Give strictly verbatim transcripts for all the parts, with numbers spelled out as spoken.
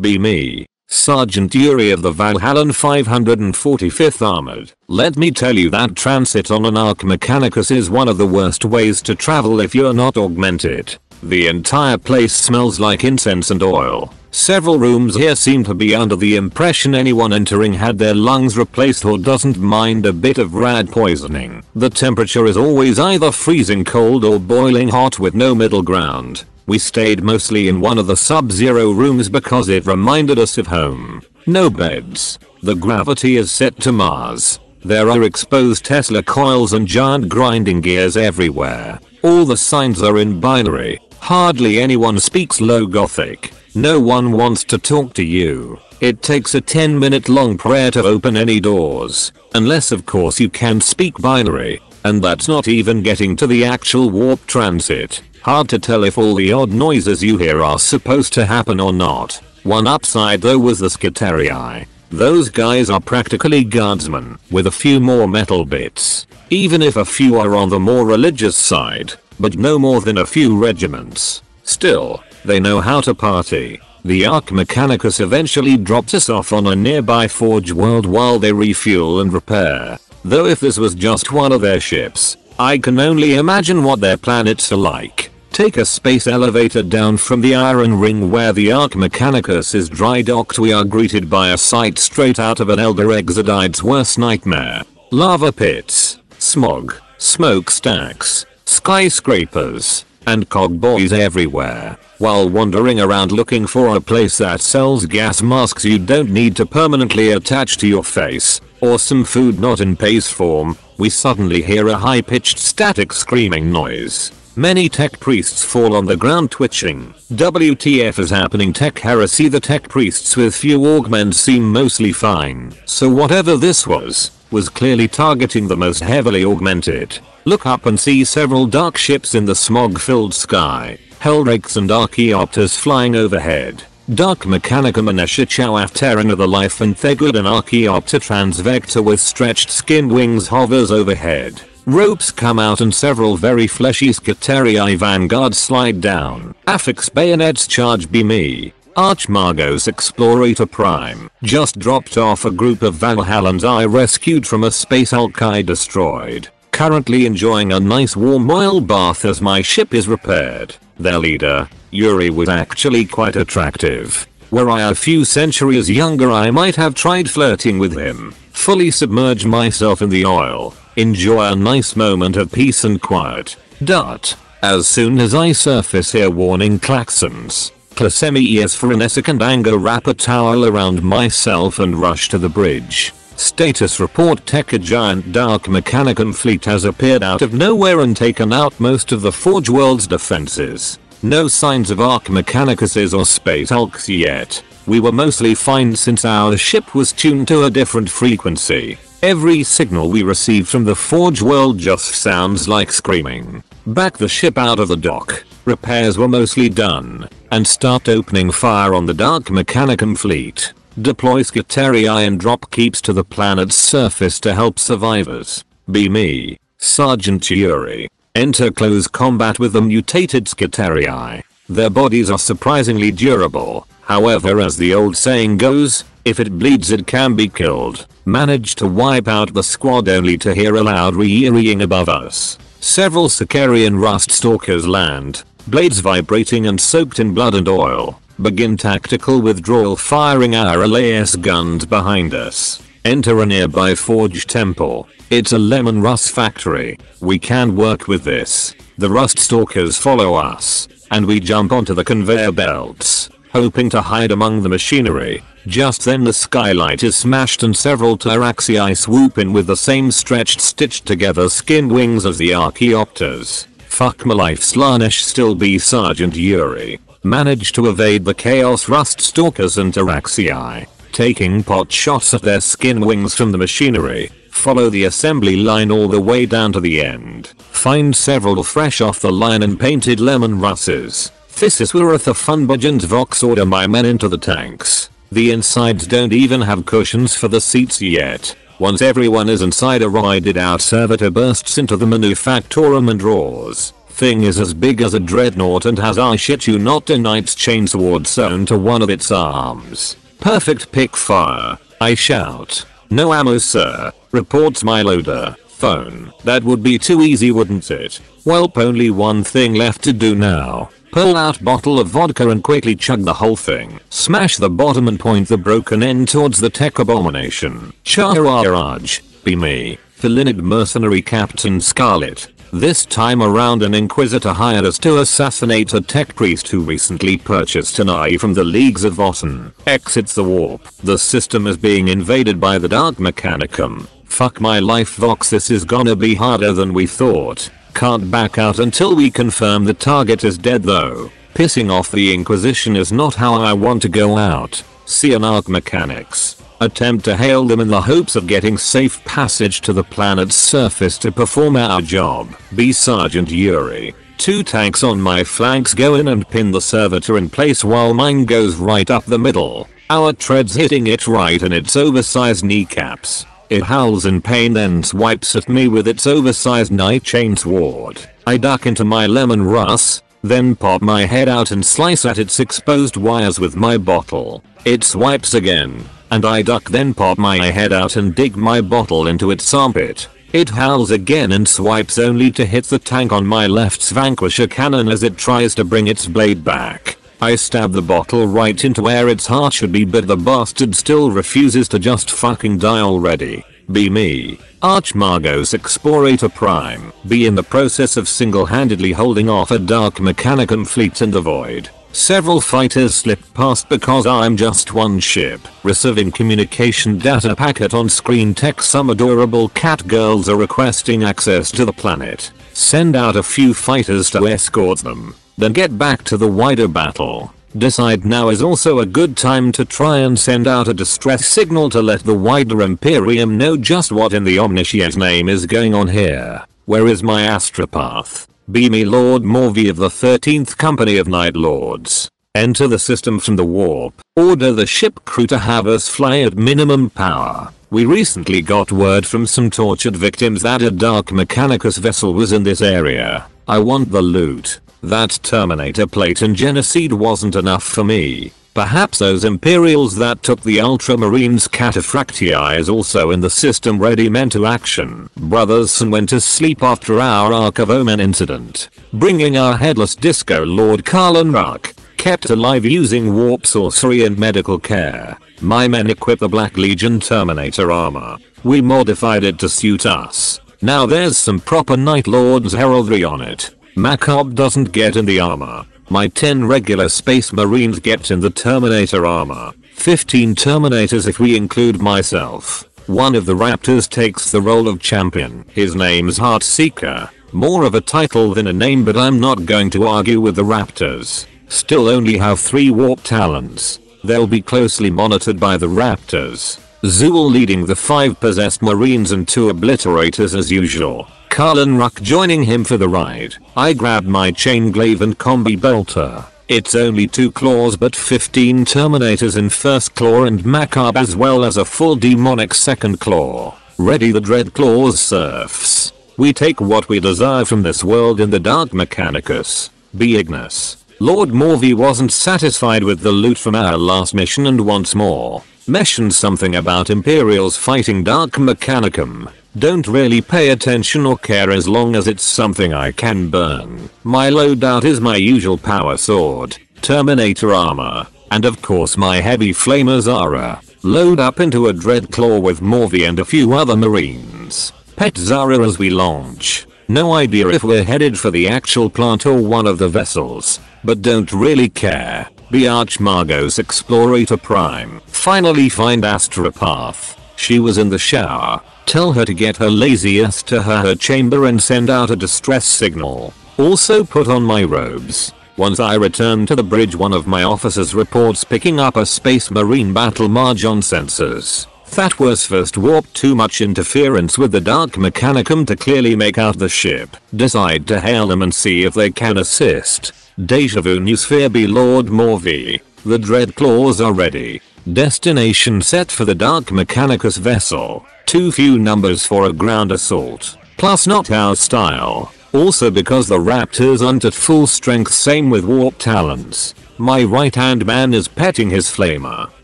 Be me, Sergeant Yuri of the Valhallan five hundred forty-fifth Armored. Let me tell you that transit on an Arc Mechanicus is one of the worst ways to travel if you're not augmented. The entire place smells like incense and oil. Several rooms here seem to be under the impression anyone entering had their lungs replaced or doesn't mind a bit of rad poisoning. The temperature is always either freezing cold or boiling hot with no middle ground. We stayed mostly in one of the sub-zero rooms because it reminded us of home. No beds. The gravity is set to Mars. There are exposed Tesla coils and giant grinding gears everywhere. All the signs are in binary. Hardly anyone speaks Low Gothic. No one wants to talk to you. It takes a ten minute long prayer to open any doors. Unless of course you can speak binary. And that's not even getting to the actual warp transit. Hard to tell if all the odd noises you hear are supposed to happen or not. One upside though was the Skitarii. Those guys are practically guardsmen, with a few more metal bits. Even if a few are on the more religious side, but no more than a few regiments. Still, they know how to party. The Arc Mechanicus eventually drops us off on a nearby forge world while they refuel and repair. Though if this was just one of their ships, I can only imagine what their planets are like. Take a space elevator down from the Iron Ring where the Arc Mechanicus is dry docked. We are greeted by a sight straight out of an Elder Exodide's worst nightmare. Lava pits, smog, smokestacks, skyscrapers, and cogboys everywhere. While wandering around looking for a place that sells gas masks you don't need to permanently attach to your face, or some food not in paste form, we suddenly hear a high-pitched static screaming noise. Many tech priests fall on the ground twitching. W T F is happening, tech heresy. The tech priests with few augments seem mostly fine. So whatever this was, was clearly targeting the most heavily augmented. Look up and see several dark ships in the smog-filled sky. Hellrakes and Archaeopters flying overhead. Dark Mechanicum and Ashichawaf Terran of the Life and Thegud and Archaeopter Transvector with stretched skinned wings hovers overhead. Ropes come out and several very fleshy Skitarii vanguards slide down. Affix bayonets charge. Be me, Archmagos Explorator Prime. Just dropped off a group of Valhallans I rescued from a space hulk I destroyed. Currently enjoying a nice warm oil bath as my ship is repaired. Their leader, Yuri, was actually quite attractive. Were I a few centuries younger I might have tried flirting with him. Fully submerge myself in the oil. Enjoy a nice moment of peace and quiet. Dot. As soon as I surface here warning klaxons. Plasemi is frenesic and anger. Wrap a towel around myself and rush to the bridge. Status report: tech. A giant Dark Mechanicum fleet has appeared out of nowhere and taken out most of the Forge World's defenses. No signs of Arc Mechanicuses or Space Hulks yet. We were mostly fine since our ship was tuned to a different frequency. Every signal we receive from the Forge World just sounds like screaming. Back the ship out of the dock. Repairs were mostly done. And start opening fire on the Dark Mechanicum fleet. Deploy Skitarii and drop keeps to the planet's surface to help survivors. Be me, Sergeant Yuri. Enter close combat with the mutated Skitarii. Their bodies are surprisingly durable. However, as the old saying goes, if it bleeds it can be killed. Managed to wipe out the squad only to hear a loud re-eering above us. Several Sicarian rust stalkers land, blades vibrating and soaked in blood and oil. Begin tactical withdrawal, firing our L A S guns behind us. Enter a nearby forge temple. It's a lemon rust factory. We can work with this. The rust stalkers follow us, and we jump onto the conveyor belts, hoping to hide among the machinery. Just then the skylight is smashed and several Taraxii swoop in with the same stretched stitched together skinned wings as the Archaeopters. Fuck my life. Slanesh still be Sergeant Yuri. Manage to evade the Chaos Rust Stalkers and Taraxii, taking pot shots at their skin wings from the machinery. Follow the assembly line all the way down to the end. Find several fresh off the line and painted lemon russes. Thysis Wiratha Funbugent Vox. Order my men into the tanks. The insides don't even have cushions for the seats yet. Once everyone is inside, a roided out servitor bursts into the manufactorum and roars. thing is as big as a dreadnought and has, I shit you not, a knight's chainsword sewn to one of its arms. Perfect pick fire, I shout. No ammo, sir, reports my loader. Phone. That would be too easy, wouldn't it? Welp, only one thing left to do now. Pull out bottle of vodka and quickly chug the whole thing. Smash the bottom and point the broken end towards the tech abomination. Charge. Be me, Felinid mercenary Captain Scarlet. This time around, an inquisitor hired us to assassinate a tech priest who recently purchased an eye from the Leagues of Votan. Exits the warp. The system is being invaded by the Dark Mechanicum. Fuck my life, Vox, this is gonna be harder than we thought. Can't back out until we confirm the target is dead though. Pissing off the Inquisition is not how I want to go out. See an Arc Mechanics. Attempt to hail them in the hopes of getting safe passage to the planet's surface to perform our job. Be Sergeant Yuri. Two tanks on my flanks go in and pin the servitor in place while mine goes right up the middle. Our treads hitting it right in its oversized kneecaps. It howls in pain, then swipes at me with its oversized knife chainsword. I duck into my lemon russ, then pop my head out and slice at its exposed wires with my bottle. It swipes again, and I duck, then pop my head out and dig my bottle into its armpit. It howls again and swipes, only to hit the tank on my left's Vanquisher cannon as it tries to bring its blade back. I stab the bottle right into where its heart should be, but the bastard still refuses to just fucking die already. Be me, Archmagos Explorator Prime. Be in the process of single-handedly holding off a Dark Mechanicum fleet in the void. Several fighters slip past because I'm just one ship. Receiving communication data packet on screen text, some adorable cat girls are requesting access to the planet. Send out a few fighters to escort them. Then get back to the wider battle. Decide now is also a good time to try and send out a distress signal to let the wider Imperium know just what in the omniscient name is going on here. Where is my astropath? Be me Lord Morvi of the thirteenth Company of Night Lords. Enter the system from the warp. Order the ship crew to have us fly at minimum power. We recently got word from some tortured victims that a Dark Mechanicus vessel was in this area. I want the loot. That Terminator plate and genocide wasn't enough for me. Perhaps those Imperials that took the Ultramarines Cataphractii is also in the system, ready men to action. Brothers Sun went to sleep after our Ark of Omen incident, bringing our headless disco lord Karlan Ruck, kept alive using warp sorcery and medical care. My men equipped the Black Legion Terminator armor. We modified it to suit us. Now there's some proper Night Lord's heraldry on it. Macabre doesn't get in the armor. My ten regular space marines get in the Terminator armor. fifteen Terminators if we include myself. One of the Raptors takes the role of champion. His name's Heartseeker. More of a title than a name, but I'm not going to argue with the Raptors. Still only have three warp talents. They'll be closely monitored by the Raptors. Zuul leading the five possessed marines and two obliterators as usual. Karlan Ruck joining him for the ride. I grab my chain glaive and combi belter. It's only two claws, but fifteen Terminators in first claw and macabre, as well as a full demonic second claw. Ready the dread claws surfs. We take what we desire from this world in the Dark Mechanicus. Be Ignis. Lord Morvi wasn't satisfied with the loot from our last mission and once more mentioned something about Imperials fighting Dark Mechanicum. Don't really pay attention or care as long as it's something I can burn. My loadout is my usual power sword, Terminator armor, and of course my heavy flamer Zara. Load up into a Dreadclaw with Morvi and a few other marines. Pet Zara as we launch. No idea if we're headed for the actual plant or one of the vessels, but don't really care. Be Archmagos Explorator Prime. Finally find astropath. She was in the shower. Tell her to get her lazy ass to her, her chamber and send out a distress signal. Also put on my robes. Once I return to the bridge, one of my officers reports picking up a space marine battle marge on sensors. That was first warp, too much interference with the Dark Mechanicum to clearly make out the ship. Decide to hail them and see if they can assist. Deja vu newsphere be Lord Morvi. The Dreadclaws are ready. Destination set for the Dark Mechanicus vessel. Too few numbers for a ground assault. Plus not our style. Also because the Raptors aren't at full strength, same with warp talents. My right hand man is petting his flamer.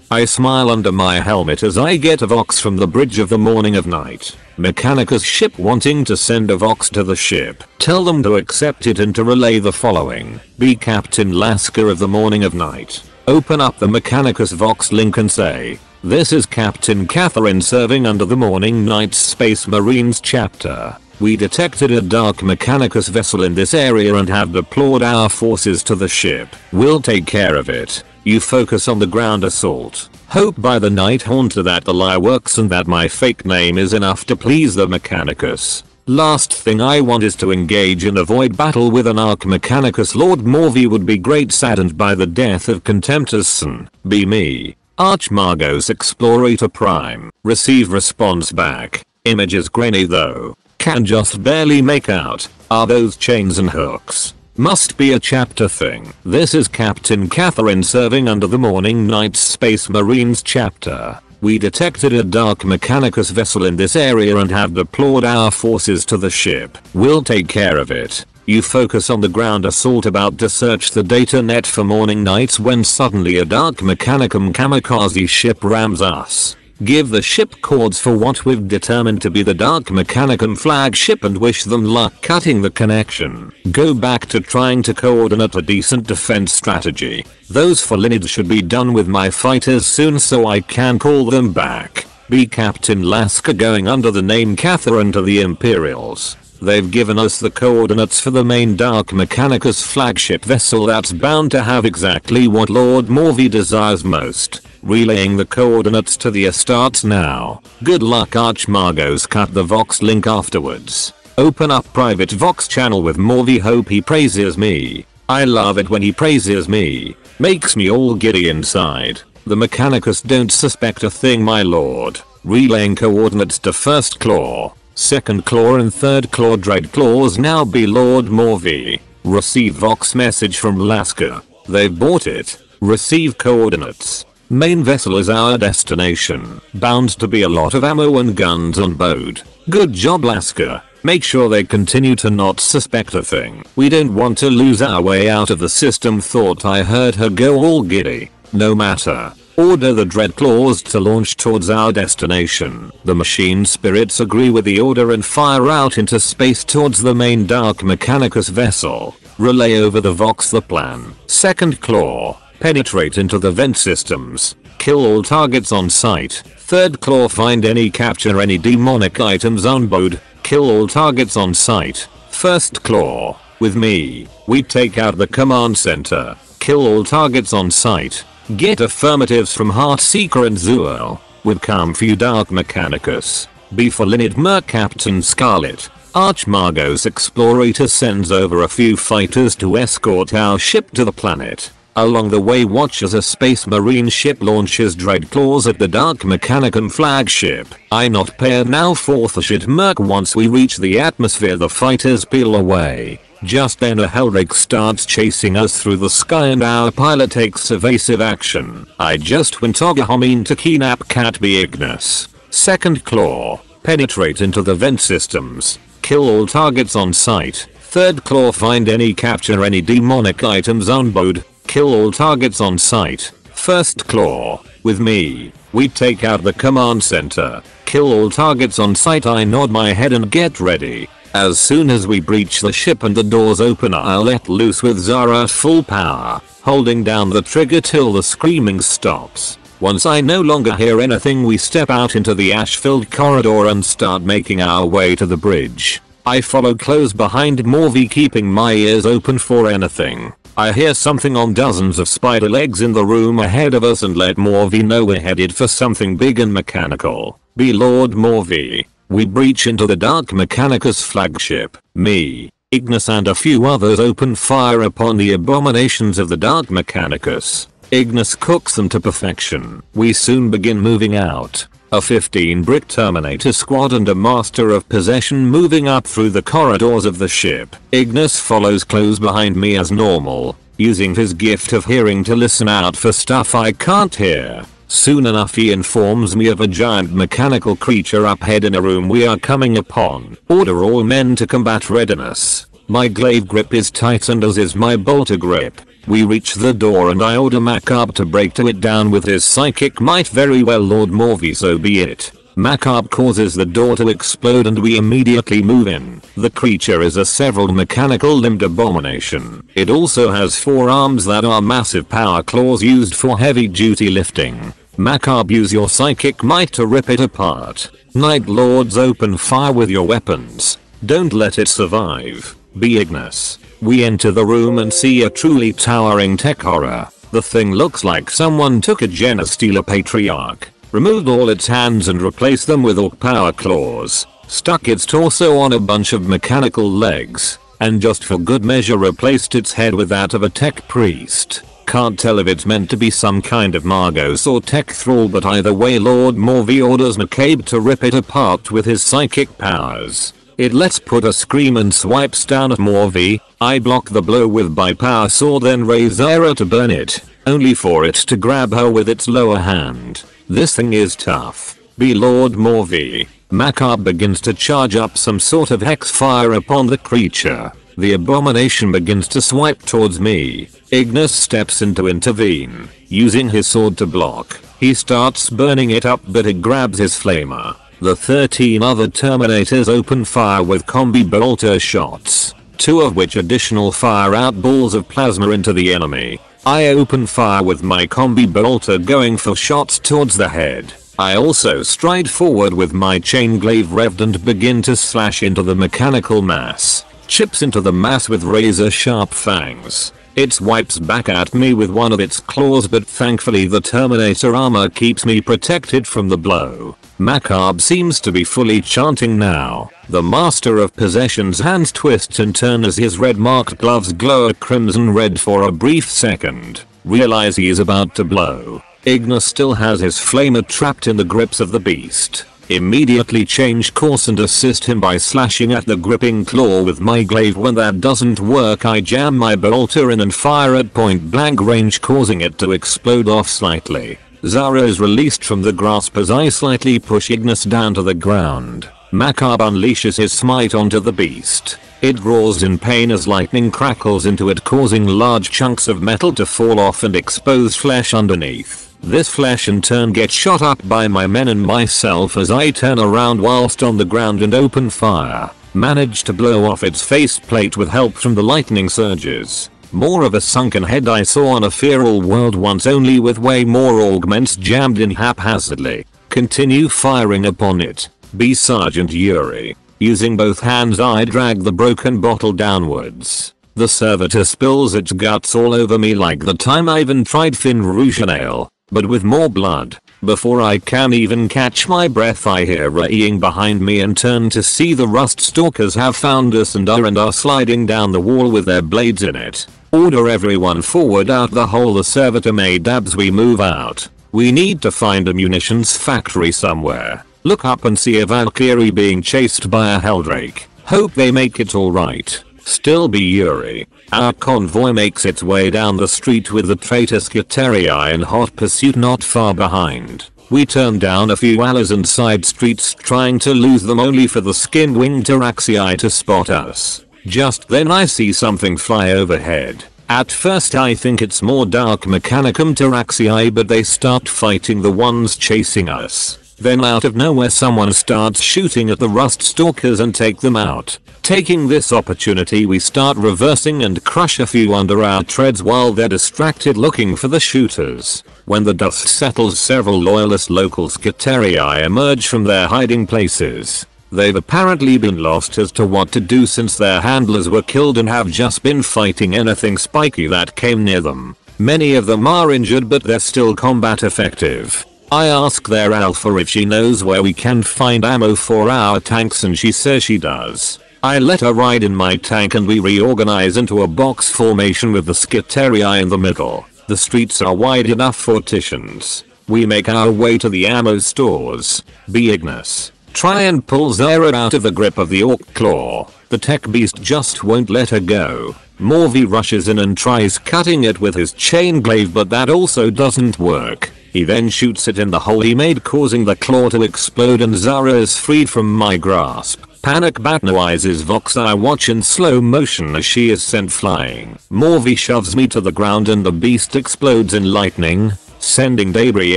I smile under my helmet as I get a vox from the bridge of the Morning of Night. Mechanicus ship wanting to send a vox to the ship. Tell them to accept it and to relay the following. Be Captain Lasker of the Morning of Night. Open up the Mechanicus vox link and say, this is Captain Catherine serving under the Morning Night's Space Marines chapter. We detected a dark Mechanicus vessel in this area and have deployed our forces to the ship. We'll take care of it. You focus on the ground assault. Hope by the Night Haunter that the lie works and that my fake name is enough to please the Mechanicus. Last thing I want is to engage in a void battle with an Arch Mechanicus. Lord Morvi would be great saddened by the death of Contemptus Son. Be me. Archmagos Explorator Prime. Receive response back. Image is grainy though. Can just barely make out. Are those chains and hooks? Must be a chapter thing. This is Captain Catherine serving under the Morning Night's Space Marines chapter. We detected a dark Mechanicus vessel in this area and have deployed our forces to the ship. We'll take care of it. You focus on the ground assault. About to search the data net for Morning Nights when suddenly a dark Mechanicum kamikaze ship rams us. Give the ship codes for what we've determined to be the Dark Mechanicum flagship and wish them luck cutting the connection. Go back to trying to coordinate a decent defense strategy. Those Felinids should be done with my fighters soon so I can call them back. Be Captain Lasker going under the name Catherine to the Imperials. They've given us the coordinates for the main Dark Mechanicus flagship vessel that's bound to have exactly what Lord Morvi desires most. Relaying the coordinates to the Astartes now. Good luck Archmagos. Cut the Vox link afterwards. Open up private Vox channel with Morvi. Hope he praises me. I love it when he praises me. Makes me all giddy inside. The Mechanicus don't suspect a thing, my lord. Relaying coordinates to First Claw, Second Claw and Third Claw. Dread Claws now be Lord Morvi. Receive Vox message from Lasker. They've bought it. Receive coordinates. Main vessel is our destination. Bound to be a lot of ammo and guns on board. Good job Lasker. Make sure they continue to not suspect a thing. We don't want to lose our way out of the system. Thought I heard her go all giddy. No matter. Order the Dreadclaws to launch towards our destination. The machine spirits agree with the order and fire out into space towards the main Dark Mechanicus vessel. Relay over the Vox the plan. Second Claw, penetrate into the vent systems. Kill all targets on sight. Third Claw, find any capture any demonic items on board. Kill all targets on sight. First Claw, with me. We take out the command center. Kill all targets on sight. Get affirmatives from Heartseeker and Zuel. With come few Dark Mechanicus. Be Felinid Merc Captain Scarlet. Archmagos Explorator sends over a few fighters to escort our ship to the planet. Along the way watch as a Space Marine ship launches Dreadclaws at the Dark Mechanicum flagship. I not pair now for the shit merc. Once we reach the atmosphere the fighters peel away. Just then a Hellrig starts chasing us through the sky and our pilot takes evasive action. I just went Ogahomine to kidnap Cat B. Ignis. Second Claw, penetrate into the vent systems. Kill all targets on sight. Third Claw, find any capture any demonic items on board. Kill all targets on sight. First Claw, with me. We take out the command center. Kill all targets on sight. I nod my head and get ready. As soon as we breach the ship and the doors open, I'll let loose with Zara at full power, holding down the trigger till the screaming stops. Once I no longer hear anything, we step out into the ash-filled corridor and start making our way to the bridge. I follow close behind Morvi, keeping my ears open for anything. I hear something on dozens of spider legs in the room ahead of us and let Morvi know we're headed for something big and mechanical. Be Lord Morvi. We breach into the Dark Mechanicus flagship. Me, Ignis and a few others open fire upon the abominations of the Dark Mechanicus. Ignis cooks them to perfection. We soon begin moving out. A fifteen brick Terminator squad and a Master of Possession moving up through the corridors of the ship. Ignis follows close behind me as normal, using his gift of hearing to listen out for stuff I can't hear. Soon enough he informs me of a giant mechanical creature up ahead in a room we are coming upon. Order all men to combat readiness. My glaive grip is tight and as is my bolter grip. We reach the door and I order Macabre to break to it down with his psychic might. Very well, Lord Morvi, so be it. Macabre causes the door to explode and we immediately move in. The creature is a severed mechanical limbed abomination. It also has four arms that are massive power claws used for heavy duty lifting. Macabre, use your psychic might to rip it apart. Night Lords, open fire with your weapons. Don't let it survive. Be Ignis. We enter the room and see a truly towering tech horror. The thing looks like someone took a Genestealer Patriarch, removed all its hands and replaced them with orc power claws, stuck its torso on a bunch of mechanical legs, and just for good measure replaced its head with that of a tech priest. Can't tell if it's meant to be some kind of Margos or tech thrall, but either way Lord Morvi orders Macabre to rip it apart with his psychic powers. It lets put a scream and swipes down at Morvi. I block the blow with my power sword, then raise Era to burn it, only for it to grab her with its lower hand. This thing is tough. Be Lord Morvi. Macabre begins to charge up some sort of hex fire upon the creature. The abomination begins to swipe towards me. Ignis steps in to intervene, using his sword to block. He starts burning it up, but it grabs his flamer. The thirteen other Terminators open fire with combi bolter shots, two of which additional fire out balls of plasma into the enemy. I open fire with my combi bolter, going for shots towards the head. I also stride forward with my chain glaive revved and begin to slash into the mechanical mass. Chips into the mass with razor sharp fangs. It swipes back at me with one of its claws, but thankfully the Terminator armor keeps me protected from the blow. Macabre seems to be fully chanting now. The Master of Possession's hands twist and turn as his red marked gloves glow a crimson red for a brief second. Realize he is about to blow. Ignis still has his flamer trapped in the grips of the beast. Immediately change course and assist him by slashing at the gripping claw with my glaive. When that doesn't work, I jam my bolter in and fire at point blank range, causing it to explode off slightly. Zaro's released from the grasp as I slightly push Ignis down to the ground. Macabre unleashes his smite onto the beast. It roars in pain as lightning crackles into it, causing large chunks of metal to fall off and expose flesh underneath. This flesh in turn gets shot up by my men and myself as I turn around whilst on the ground and open fire. Manage to blow off its faceplate with help from the lightning surges. More of a sunken head I saw on a feral world once, only with way more augments jammed in haphazardly. Continue firing upon it. Be Sergeant Yuri. Using both hands I drag the broken bottle downwards. The servitor spills its guts all over me like the time Ivan tried Fin Rouge Ale, but with more blood. Before I can even catch my breath I hear ra-eeing behind me and turn to see the Rust Stalkers have found us and are and are sliding down the wall with their blades in it. Order everyone forward out the hole the servitor made as we move out. We need to find a munitions factory somewhere. Look up and see a Valkyrie being chased by a Helldrake. Hope they make it alright. Still be Yuri. Our convoy makes its way down the street with the traitor Scuterii in hot pursuit not far behind. We turn down a few alleys and side streets trying to lose them, only for the skin-winged Araxii to spot us. Just then I see something fly overhead. At first I think it's more Dark Mechanicum Taraxii, but they start fighting the ones chasing us. Then out of nowhere someone starts shooting at the Rust Stalkers and take them out. Taking this opportunity we start reversing and crush a few under our treads while they're distracted looking for the shooters. When the dust settles several loyalist local Scuterii emerge from their hiding places. They've apparently been lost as to what to do since their handlers were killed and have just been fighting anything spiky that came near them. Many of them are injured, but they're still combat effective. I ask their alpha if she knows where we can find ammo for our tanks and she says she does. I let her ride in my tank and we reorganize into a box formation with the Scuterii in the middle. The streets are wide enough for titians. We make our way to the ammo stores. Be Ignis. Try and pull Zara out of the grip of the orc claw. The tech beast just won't let her go. Morvi rushes in and tries cutting it with his chain glaive, but that also doesn't work. He then shoots it in the hole he made, causing the claw to explode, and Zara is freed from my grasp. Panic batnoizes Vox. I watch in slow motion as she is sent flying. Morvi shoves me to the ground and the beast explodes in lightning, sending debris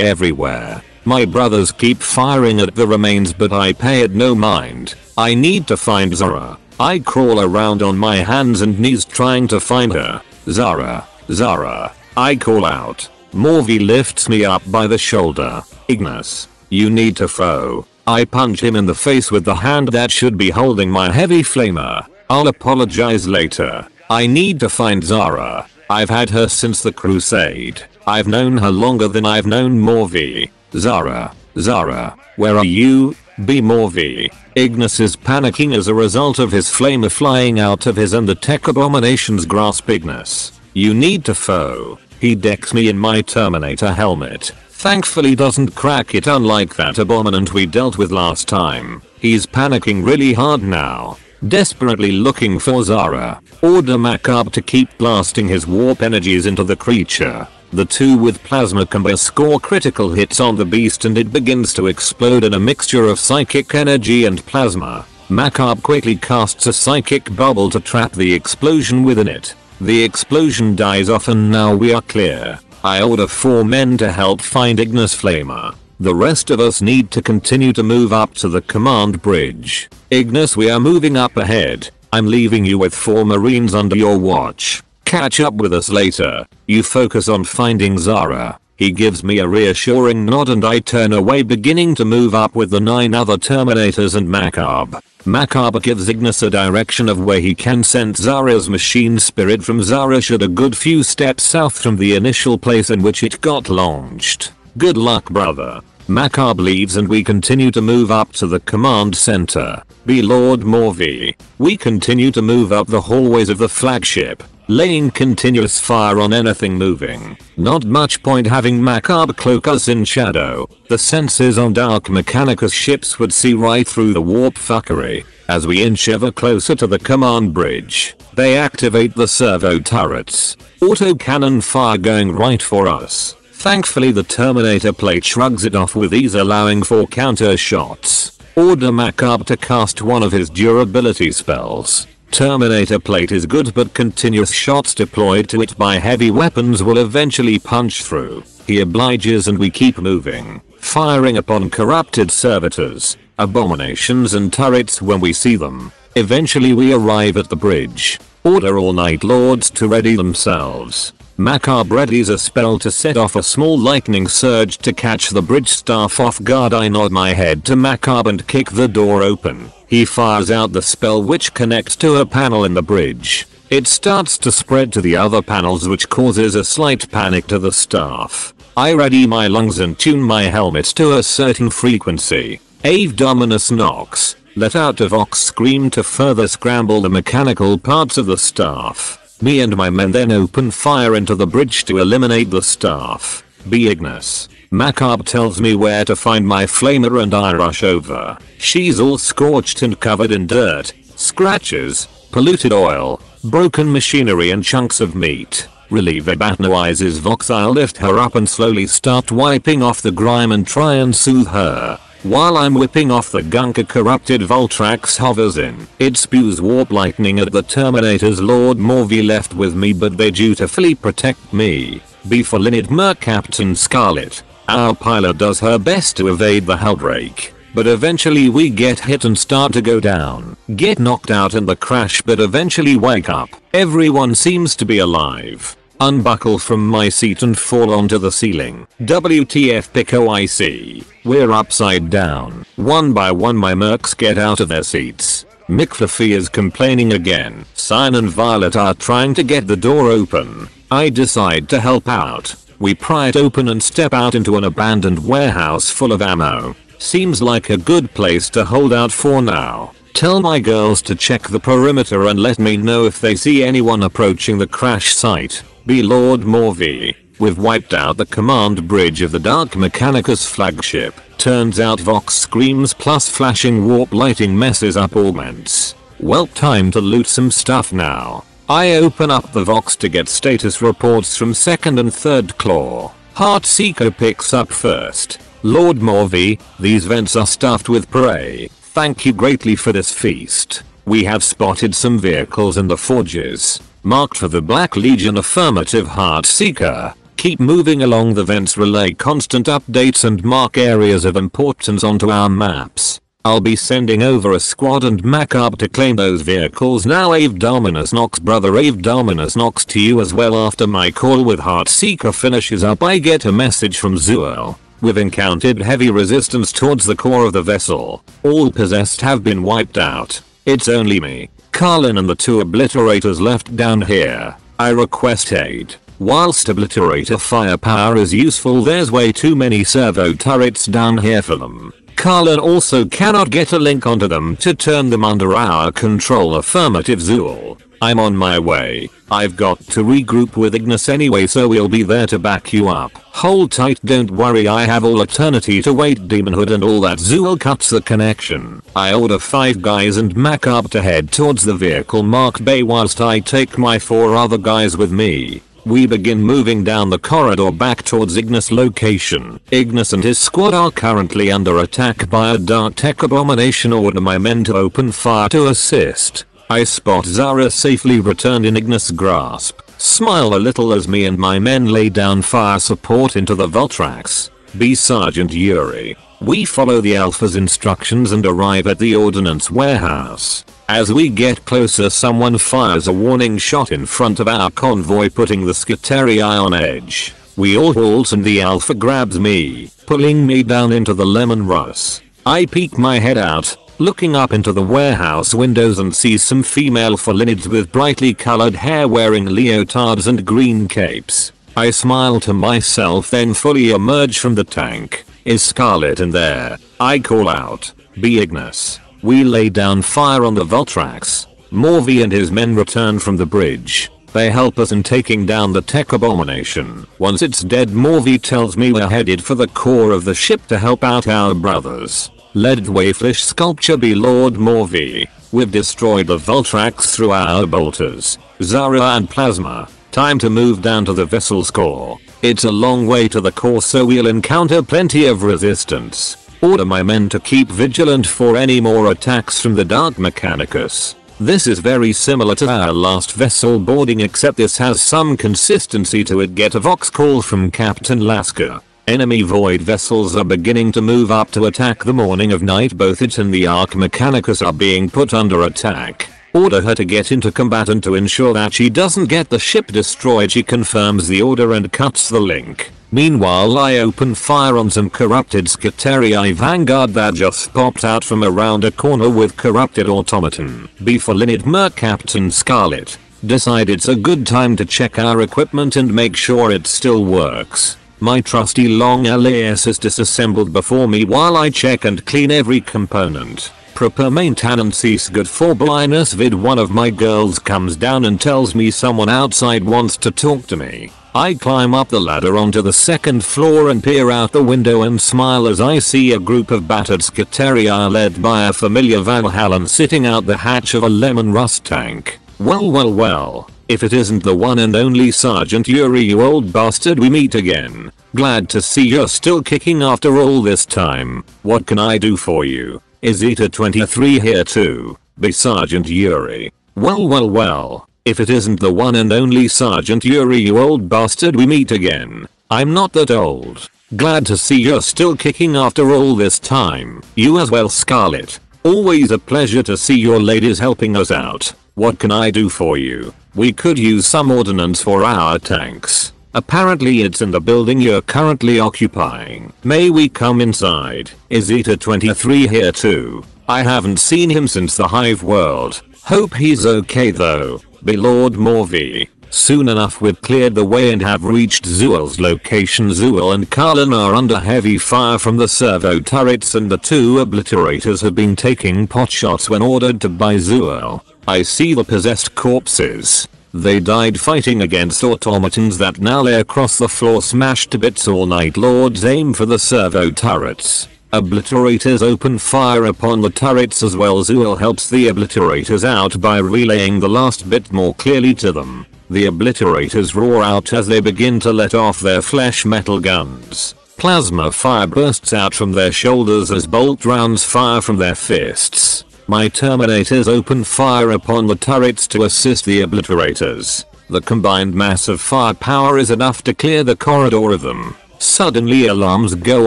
everywhere. My brothers keep firing at the remains but I pay it no mind. I need to find Zara. I crawl around on my hands and knees trying to find her. Zara. Zara. I call out. Morvi lifts me up by the shoulder. Ignis. You need to throw. I punch him in the face with the hand that should be holding my heavy flamer. I'll apologize later. I need to find Zara. I've had her since the crusade. I've known her longer than I've known Morvi. Zara. Zara. Where are you? Be Morvi. Ignis is panicking as a result of his flamer flying out of his and the tech abominations grasp Ignis. You need to foe. He decks me in my Terminator helmet. Thankfully doesn't crack it unlike that abominant we dealt with last time. He's panicking really hard now. Desperately looking for Zara. Order Macab to keep blasting his warp energies into the creature. The two with plasma combo score critical hits on the beast and it begins to explode in a mixture of psychic energy and plasma. Macab quickly casts a psychic bubble to trap the explosion within it. The explosion dies off and now we are clear. I order four men to help find Ignis Flamer. The rest of us need to continue to move up to the command bridge. Ignis, we are moving up ahead. I'm leaving you with four marines under your watch. Catch up with us later. You focus on finding Zara. He gives me a reassuring nod and I turn away, beginning to move up with the nine other Terminators and Macab. Macab gives Ignis a direction of where he can send Zara's machine spirit from. Zara should a good few steps south from the initial place in which it got launched. Good luck, brother. Macab leaves and we continue to move up to the command center. Be Lord Morvi. We continue to move up the hallways of the flagship, laying continuous fire on anything moving. Not much point having Macab cloak us in shadow. The sensors on Dark Mechanicus ships would see right through the warp fuckery. As we inch ever closer to the command bridge, they activate the servo turrets. Autocannon fire going right for us. Thankfully the Terminator plate shrugs it off with ease, allowing for counter shots. Order Macab to cast one of his durability spells. Terminator plate is good, but continuous shots deployed to it by heavy weapons will eventually punch through. He obliges and we keep moving, firing upon corrupted servitors, abominations and turrets when we see them. Eventually we arrive at the bridge. Order all Night Lords to ready themselves. Macab readies a spell to set off a small lightning surge to catch the bridge staff off guard. I nod my head to Macab and kick the door open. He fires out the spell, which connects to a panel in the bridge. It starts to spread to the other panels, which causes a slight panic to the staff. I ready my lungs and tune my helmet to a certain frequency. Ave Dominus Nox, let out a vox scream to further scramble the mechanical parts of the staff. Me and my men then open fire into the bridge to eliminate the staff. Be Ignis. Macab tells me where to find my flamer and I rush over. She's all scorched and covered in dirt, scratches, polluted oil, broken machinery and chunks of meat. Reliever batnoizes Vox. I lift her up and slowly start wiping off the grime and try and soothe her. While I'm whipping off the gunk, a corrupted Voltrax hovers in. It spews warp lightning at the Terminators Lord Morvi left with me, but they dutifully protect me. Be for Linid Mer Captain Scarlet. Our pilot does her best to evade the Helldrake, but eventually we get hit and start to go down. Get knocked out in the crash but eventually wake up. Everyone seems to be alive. Unbuckle from my seat and fall onto the ceiling. W T F Pico I C. We're upside down. One by one my mercs get out of their seats. McFluffy is complaining again. Cyan and Violet are trying to get the door open. I decide to help out. We pry it open and step out into an abandoned warehouse full of ammo. Seems like a good place to hold out for now. Tell my girls to check the perimeter and let me know if they see anyone approaching the crash site. Be Lord Morvi. We've wiped out the command bridge of the Dark Mechanicus flagship. Turns out Vox screams plus flashing warp lighting messes up augments. Well, time to loot some stuff now. I open up the Vox to get status reports from second and third Claw. Heartseeker picks up first. Lord Morvi, these vents are stuffed with prey. Thank you greatly for this feast. We have spotted some vehicles in the forges, marked for the Black Legion. Affirmative, Heartseeker. Keep moving along the vents. Relay constant updates and mark areas of importance onto our maps. I'll be sending over a squad and Mac up to claim those vehicles now. Ave Dominus Nox, brother. Ave Dominus Nox to you as well. After my call with Heartseeker finishes up, I get a message from Zuel. We've encountered heavy resistance towards the core of the vessel. All possessed have been wiped out. It's only me, Carlin, and the two obliterators left down here. I request aid. Whilst obliterator firepower is useful, there's way too many servo turrets down here for them. Carlin also cannot get a link onto them to turn them under our control. Affirmative, Zuul. I'm on my way. I've got to regroup with Ignis anyway, so we'll be there to back you up. Hold tight, don't worry, I have all eternity to wait. Demonhood and all that. Zuul cuts the connection. I order five guys and Mac up to head towards the vehicle marked bay whilst I take my four other guys with me. We begin moving down the corridor back towards Ignis' location. Ignis and his squad are currently under attack by a dark tech abomination. Order my men to open fire to assist. I spot Zara safely returned in Ignis' grasp. Smile a little as me and my men lay down fire support into the Voltrax. B Sergeant Yuri. We follow the Alpha's instructions and arrive at the ordnance warehouse. As we get closer, someone fires a warning shot in front of our convoy, putting the Skitarii on edge. We all halt and the Alpha grabs me, pulling me down into the lemon rush. I peek my head out, looking up into the warehouse windows, and see some female felinids with brightly colored hair wearing leotards and green capes. I smile to myself, then fully emerge from the tank. Is Scarlet in there? I call out. Be Ignis. We lay down fire on the Voltrax. Morvi and his men return from the bridge. They help us in taking down the tech abomination. Once it's dead, Morvi tells me we're headed for the core of the ship to help out our brothers. Led Wayflish sculpture be Lord Morvi. We've destroyed the Voltrax through our bolters, Zara and Plasma. Time to move down to the vessel's core. It's a long way to the core, so we'll encounter plenty of resistance. Order my men to keep vigilant for any more attacks from the Dark Mechanicus. This is very similar to our last vessel boarding, except this has some consistency to it. Get a vox call from Captain Lasker. Enemy void vessels are beginning to move up to attack. The morning of night, both it and the Arch Mechanicus are being put under attack. Order her to get into combat and to ensure that she doesn't get the ship destroyed. She confirms the order and cuts the link. Meanwhile, I open fire on some corrupted Skitarii vanguard that just popped out from around a corner with corrupted automaton. B Felinid Merc. Captain Scarlet. Decide it's a good time to check our equipment and make sure it still works. My trusty long L A S is disassembled before me while I check and clean every component. Proper maintenance is good for blindness vid. One of my girls comes down and tells me someone outside wants to talk to me. I climb up the ladder onto the second floor and peer out the window and smile as I see a group of battered Skitarii led by a familiar Valhallan sitting out the hatch of a lemon rust tank. Well, well, well. If it isn't the one and only Sergeant Yuri, you old bastard, we meet again. Glad to see you're still kicking after all this time. What can I do for you? Is E T A twenty-three here too? Be Sergeant Yuri. Well, well, well. If it isn't the one and only Sergeant Yuri, you old bastard, we meet again. I'm not that old. Glad to see you're still kicking after all this time. You as well, Scarlet. Always a pleasure to see your ladies helping us out. What can I do for you? We could use some ordnance for our tanks. Apparently it's in the building you're currently occupying. May we come inside? Is E T A twenty-three here too? I haven't seen him since the Hive World. Hope he's okay though. Be Lord Morvi. Soon enough we've cleared the way and have reached Zuel's location. Zuel and Carlin are under heavy fire from the servo turrets, and the two obliterators have been taking pot shots when ordered to by Zuel. I see the possessed corpses. They died fighting against automatons that now lay across the floor smashed to bits. All night lords aim for the servo turrets. Obliterators open fire upon the turrets as well. Zuel helps the obliterators out by relaying the last bit more clearly to them. The obliterators roar out as they begin to let off their flesh metal guns. Plasma fire bursts out from their shoulders as bolt rounds fire from their fists. My Terminators open fire upon the turrets to assist the obliterators. The combined mass of firepower is enough to clear the corridor of them. Suddenly alarms go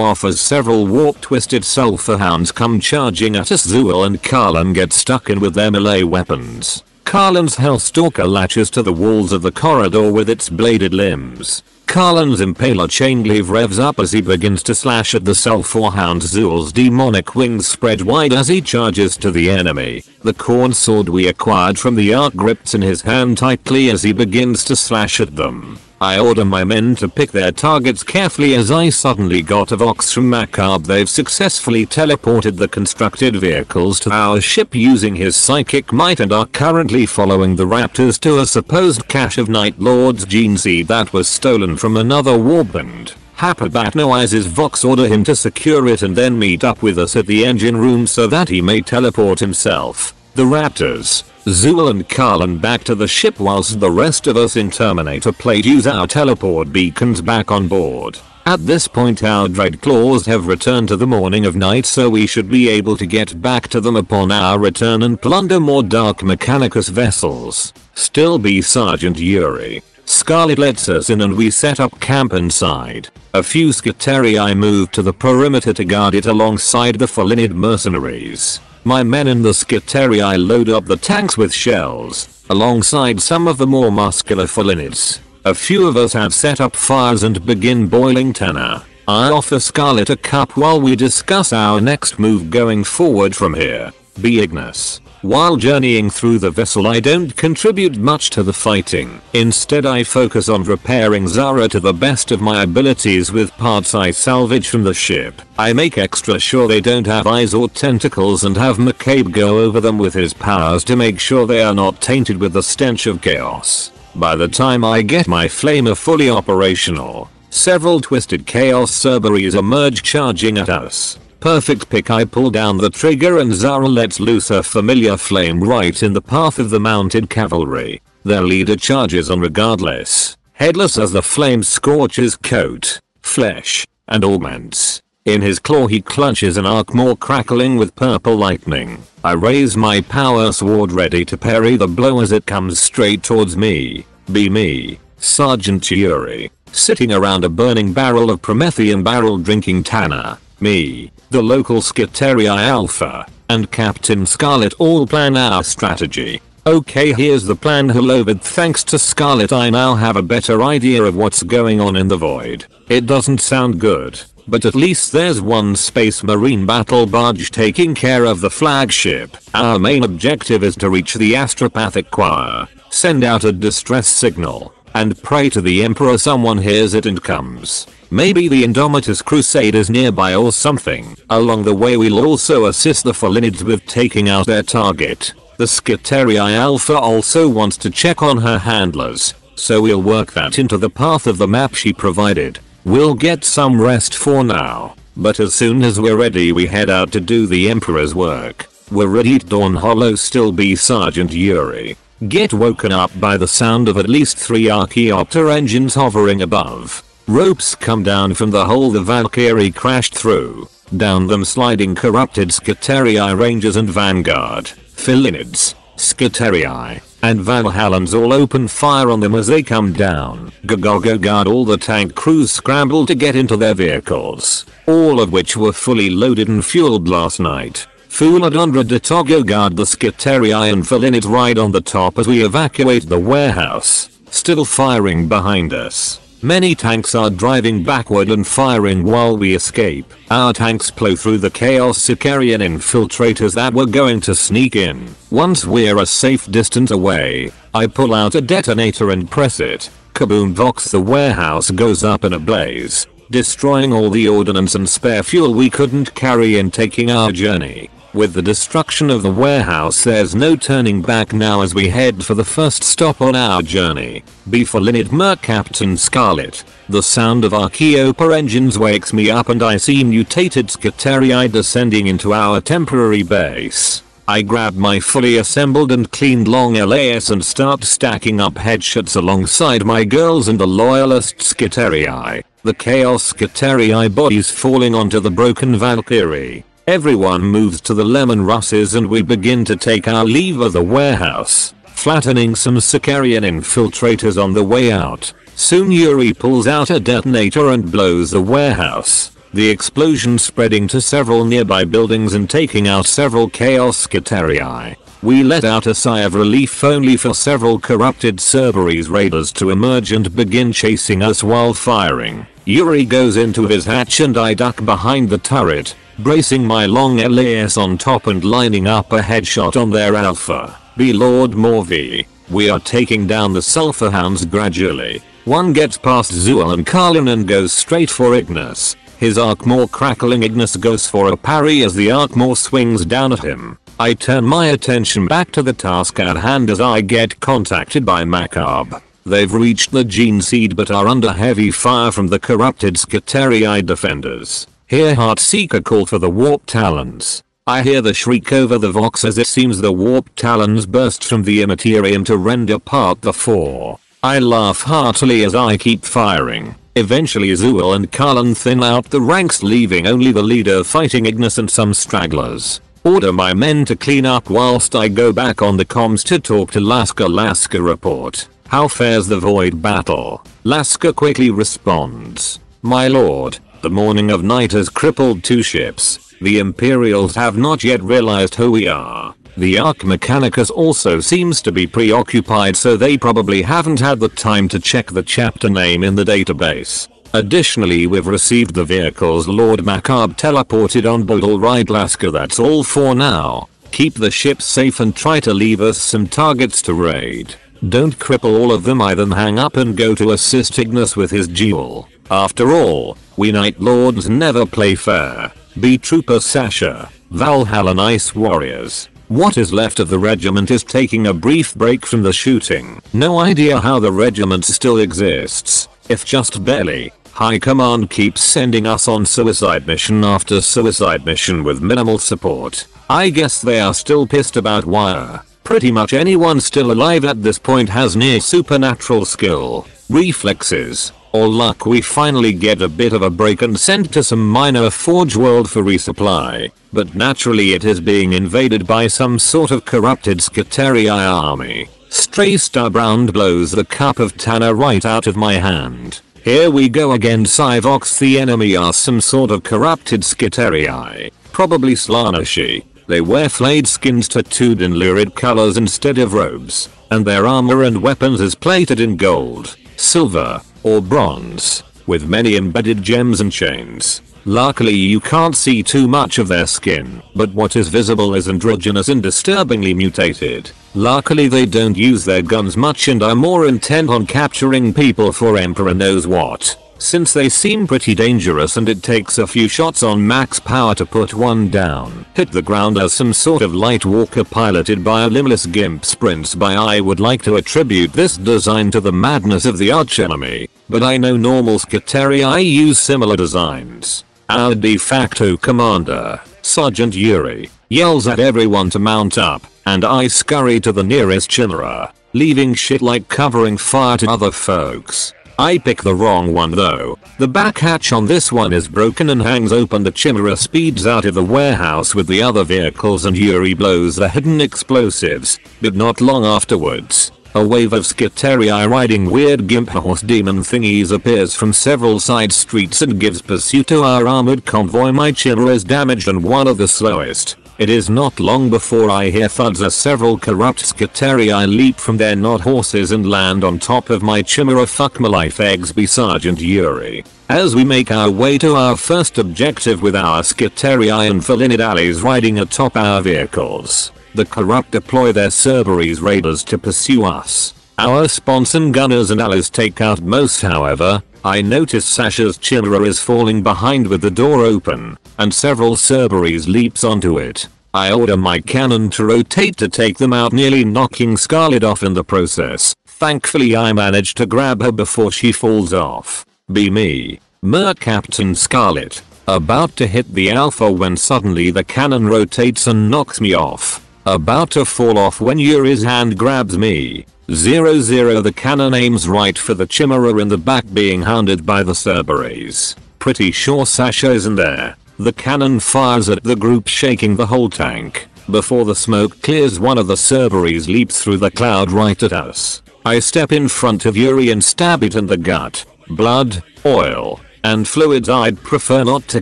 off as several warp-twisted sulfur hounds come charging at us. Zuul and Karlan get stuck in with their melee weapons. Karlan's Hellstalker latches to the walls of the corridor with its bladed limbs. Karlan's Impaler Chainglaive revs up as he begins to slash at the sulfur hound. Zuul's demonic wings spread wide as he charges to the enemy. The corn sword we acquired from the Ark grips in his hand tightly as he begins to slash at them. I order my men to pick their targets carefully as I suddenly got a vox from Macabre. They've successfully teleported the constructed vehicles to our ship using his psychic might and are currently following the raptors to a supposed cache of Night Lord's gene seed that was stolen from another warband. Hapabat noises vox, order him to secure it and then meet up with us at the engine room so that he may teleport himself, the raptors, Zuul and Karlan back to the ship whilst the rest of us in Terminator Plate use our teleport beacons back on board. At this point our Dreadclaws have returned to the morning of night, so we should be able to get back to them upon our return and plunder more Dark Mechanicus vessels. Still be Sergeant Yuri. Scarlet lets us in and we set up camp inside. A few Skitarii move to the perimeter to guard it alongside the Felinid mercenaries. My men in the Skitarii load up the tanks with shells, alongside some of the more muscular Felinids. A few of us have set up fires and begin boiling Tanner. I offer Scarlet a cup while we discuss our next move going forward from here. Be Ignis. While journeying through the vessel I don't contribute much to the fighting. Instead I focus on repairing Zara to the best of my abilities with parts I salvage from the ship. I make extra sure they don't have eyes or tentacles and have McCabe go over them with his powers to make sure they are not tainted with the stench of chaos. By the time I get my flamer fully operational, several twisted chaos Cerberes emerge charging at us. Perfect pick, I pull down the trigger and Zara lets loose her familiar flame right in the path of the mounted cavalry. Their leader charges on regardless, headless as the flame scorches coat, flesh, and ornaments. In his claw he clutches an arc more crackling with purple lightning. I raise my power sword ready to parry the blow as it comes straight towards me. Be me, Sergeant Yuri, sitting around a burning barrel of Promethean barrel drinking Tanner. Me, the local Skitarii Alpha, and Captain Scarlet all plan our strategy. Okay, here's the plan. Hello, but thanks to Scarlet I now have a better idea of what's going on in the void. It doesn't sound good, but at least there's one Space Marine battle barge taking care of the flagship. Our main objective is to reach the astropathic choir, send out a distress signal, and pray to the Emperor someone hears it and comes. Maybe the Indomitus Crusade is nearby or something. Along the way we'll also assist the Felinids with taking out their target. The Skitarii Alpha also wants to check on her handlers, so we'll work that into the path of the map she provided. We'll get some rest for now, but as soon as we're ready we head out to do the Emperor's work. We're ready at Dawn Hollow. Still be Sergeant Yuri. Get woken up by the sound of at least three Archaeopter engines hovering above. Ropes come down from the hole the Valkyrie crashed through, down them sliding corrupted Skitarii Rangers and Vanguard, Felinids, Skitarii, and Valhallans all open fire on them as they come down. Gogogo guard, all the tank crews scramble to get into their vehicles, all of which were fully loaded and fueled last night. Fooladundra de Togo guard the Skitarii and Felinids ride on the top as we evacuate the warehouse, still firing behind us. Many tanks are driving backward and firing while we escape. Our tanks plow through the Chaos Sicarian infiltrators that were going to sneak in. Once we're a safe distance away, I pull out a detonator and press it. Kaboom vox, the warehouse goes up in a blaze, destroying all the ordnance and spare fuel we couldn't carry in taking our journey. With the destruction of the warehouse there's no turning back now as we head for the first stop on our journey. Be Felinid Merc Captain Scarlet. The sound of Archaeopter engines wakes me up and I see mutated Skitarii descending into our temporary base. I grab my fully assembled and cleaned long L A S and start stacking up headshots alongside my girls and the loyalist Skitarii. the Chaos Kateri bodies falling onto the broken Valkyrie. Everyone moves to the Lemon Russes and we begin to take our leave of the warehouse, flattening some Sicarian infiltrators on the way out. Soon Yuri pulls out a detonator and blows the warehouse, the explosion spreading to several nearby buildings and taking out several Chaos Kateri. We let out a sigh of relief only for several corrupted Cerberus raiders to emerge and begin chasing us while firing. Yuri goes into his hatch and I duck behind the turret, bracing my long L A S on top and lining up a headshot on their alpha, B-Lord Morvi. We are taking down the Sulphur Hounds gradually. One gets past Zuul and Karlin and goes straight for Ignis. His Arcmore crackling, Ignis goes for a parry as the Arcmore swings down at him. I turn my attention back to the task at hand as I get contacted by Macabre. They've reached the Gene Seed but are under heavy fire from the corrupted Skitarii defenders. Hear Heartseeker call for the Warp Talons. I hear the shriek over the Vox as it seems the Warp Talons burst from the Immaterium to rend apart the four. I laugh heartily as I keep firing. Eventually Zuul and Karlin thin out the ranks, leaving only the leader fighting Ignis and some stragglers. Order my men to clean up whilst I go back on the comms to talk to Lasker. Lasker, report. How fares the void battle? Lasker quickly responds. My lord, the morning of night has crippled two ships. The Imperials have not yet realized who we are. The Arch Mechanicus also seems to be preoccupied, so they probably haven't had the time to check the chapter name in the database. Additionally, we've received the vehicles Lord Macabre teleported on board. Alright Lasker, that's all for now. Keep the ships safe and try to leave us some targets to raid. Don't cripple all of them. I then hang up and go to assist Ignis with his duel. After all, we Night Lords never play fair. B Trooper Sasha, Valhalla Nice Warriors. What is left of the regiment is taking a brief break from the shooting. No idea how the regiment still exists, if just barely. High Command keeps sending us on suicide mission after suicide mission with minimal support. I guess they are still pissed about Wire. Pretty much anyone still alive at this point has near supernatural skill, reflexes, or luck. We finally get a bit of a break and sent to some minor Forge world for resupply, but naturally it is being invaded by some sort of corrupted Skitarii army. Stray Starbound blows the cup of Tana right out of my hand. Here we go again, Cyvox. The enemy are some sort of corrupted Skitarii, probably Slanashi. They wear flayed skins tattooed in lurid colors instead of robes, and their armor and weapons is plated in gold, silver, or bronze, with many embedded gems and chains. Luckily you can't see too much of their skin, but what is visible is androgynous and disturbingly mutated. Luckily they don't use their guns much and are more intent on capturing people for Emperor knows what, since they seem pretty dangerous and it takes a few shots on max power to put one down. Hit the ground as some sort of light walker piloted by a limbless gimp sprints by. I would like to attribute this design to the madness of the archenemy, but I know normal Skitarii use similar designs. Our de facto commander, Sergeant Yuri, yells at everyone to mount up, and I scurry to the nearest Chimera, leaving shit like covering fire to other folks. I pick the wrong one though. The back hatch on this one is broken and hangs open. The Chimera speeds out of the warehouse with the other vehicles and Yuri blows the hidden explosives, but not long afterwards, a wave of Skitarii riding weird gimp horse demon thingies appears from several side streets and gives pursuit to our armored convoy. My Chimera is damaged and one of the slowest. It is not long before I hear thuds as several corrupt Skitarii leap from their not horses and land on top of my Chimera. Fuck my life, Exby Sergeant Yuri. As we make our way to our first objective with our Skitarii and Felinid allies riding atop our vehicles, the corrupt deploy their Cerberus raiders to pursue us. Our sponson gunners and allies take out most. However, I notice Sasha's Chimera is falling behind with the door open, and several Cerberus leaps onto it. I order my cannon to rotate to take them out, nearly knocking Scarlet off in the process. Thankfully I manage to grab her before she falls off. Be me, Mer Captain Scarlet, about to hit the alpha when suddenly the cannon rotates and knocks me off. About to fall off when Yuri's hand grabs me. zero zero The cannon aims right for the Chimera in the back being hounded by the Cerberus. Pretty sure Sasha isn't there. The cannon fires at the group, shaking the whole tank. Before the smoke clears, one of the Cerberus leaps through the cloud right at us. I step in front of Yuri and stab it in the gut. Blood, oil, and fluids I'd prefer not to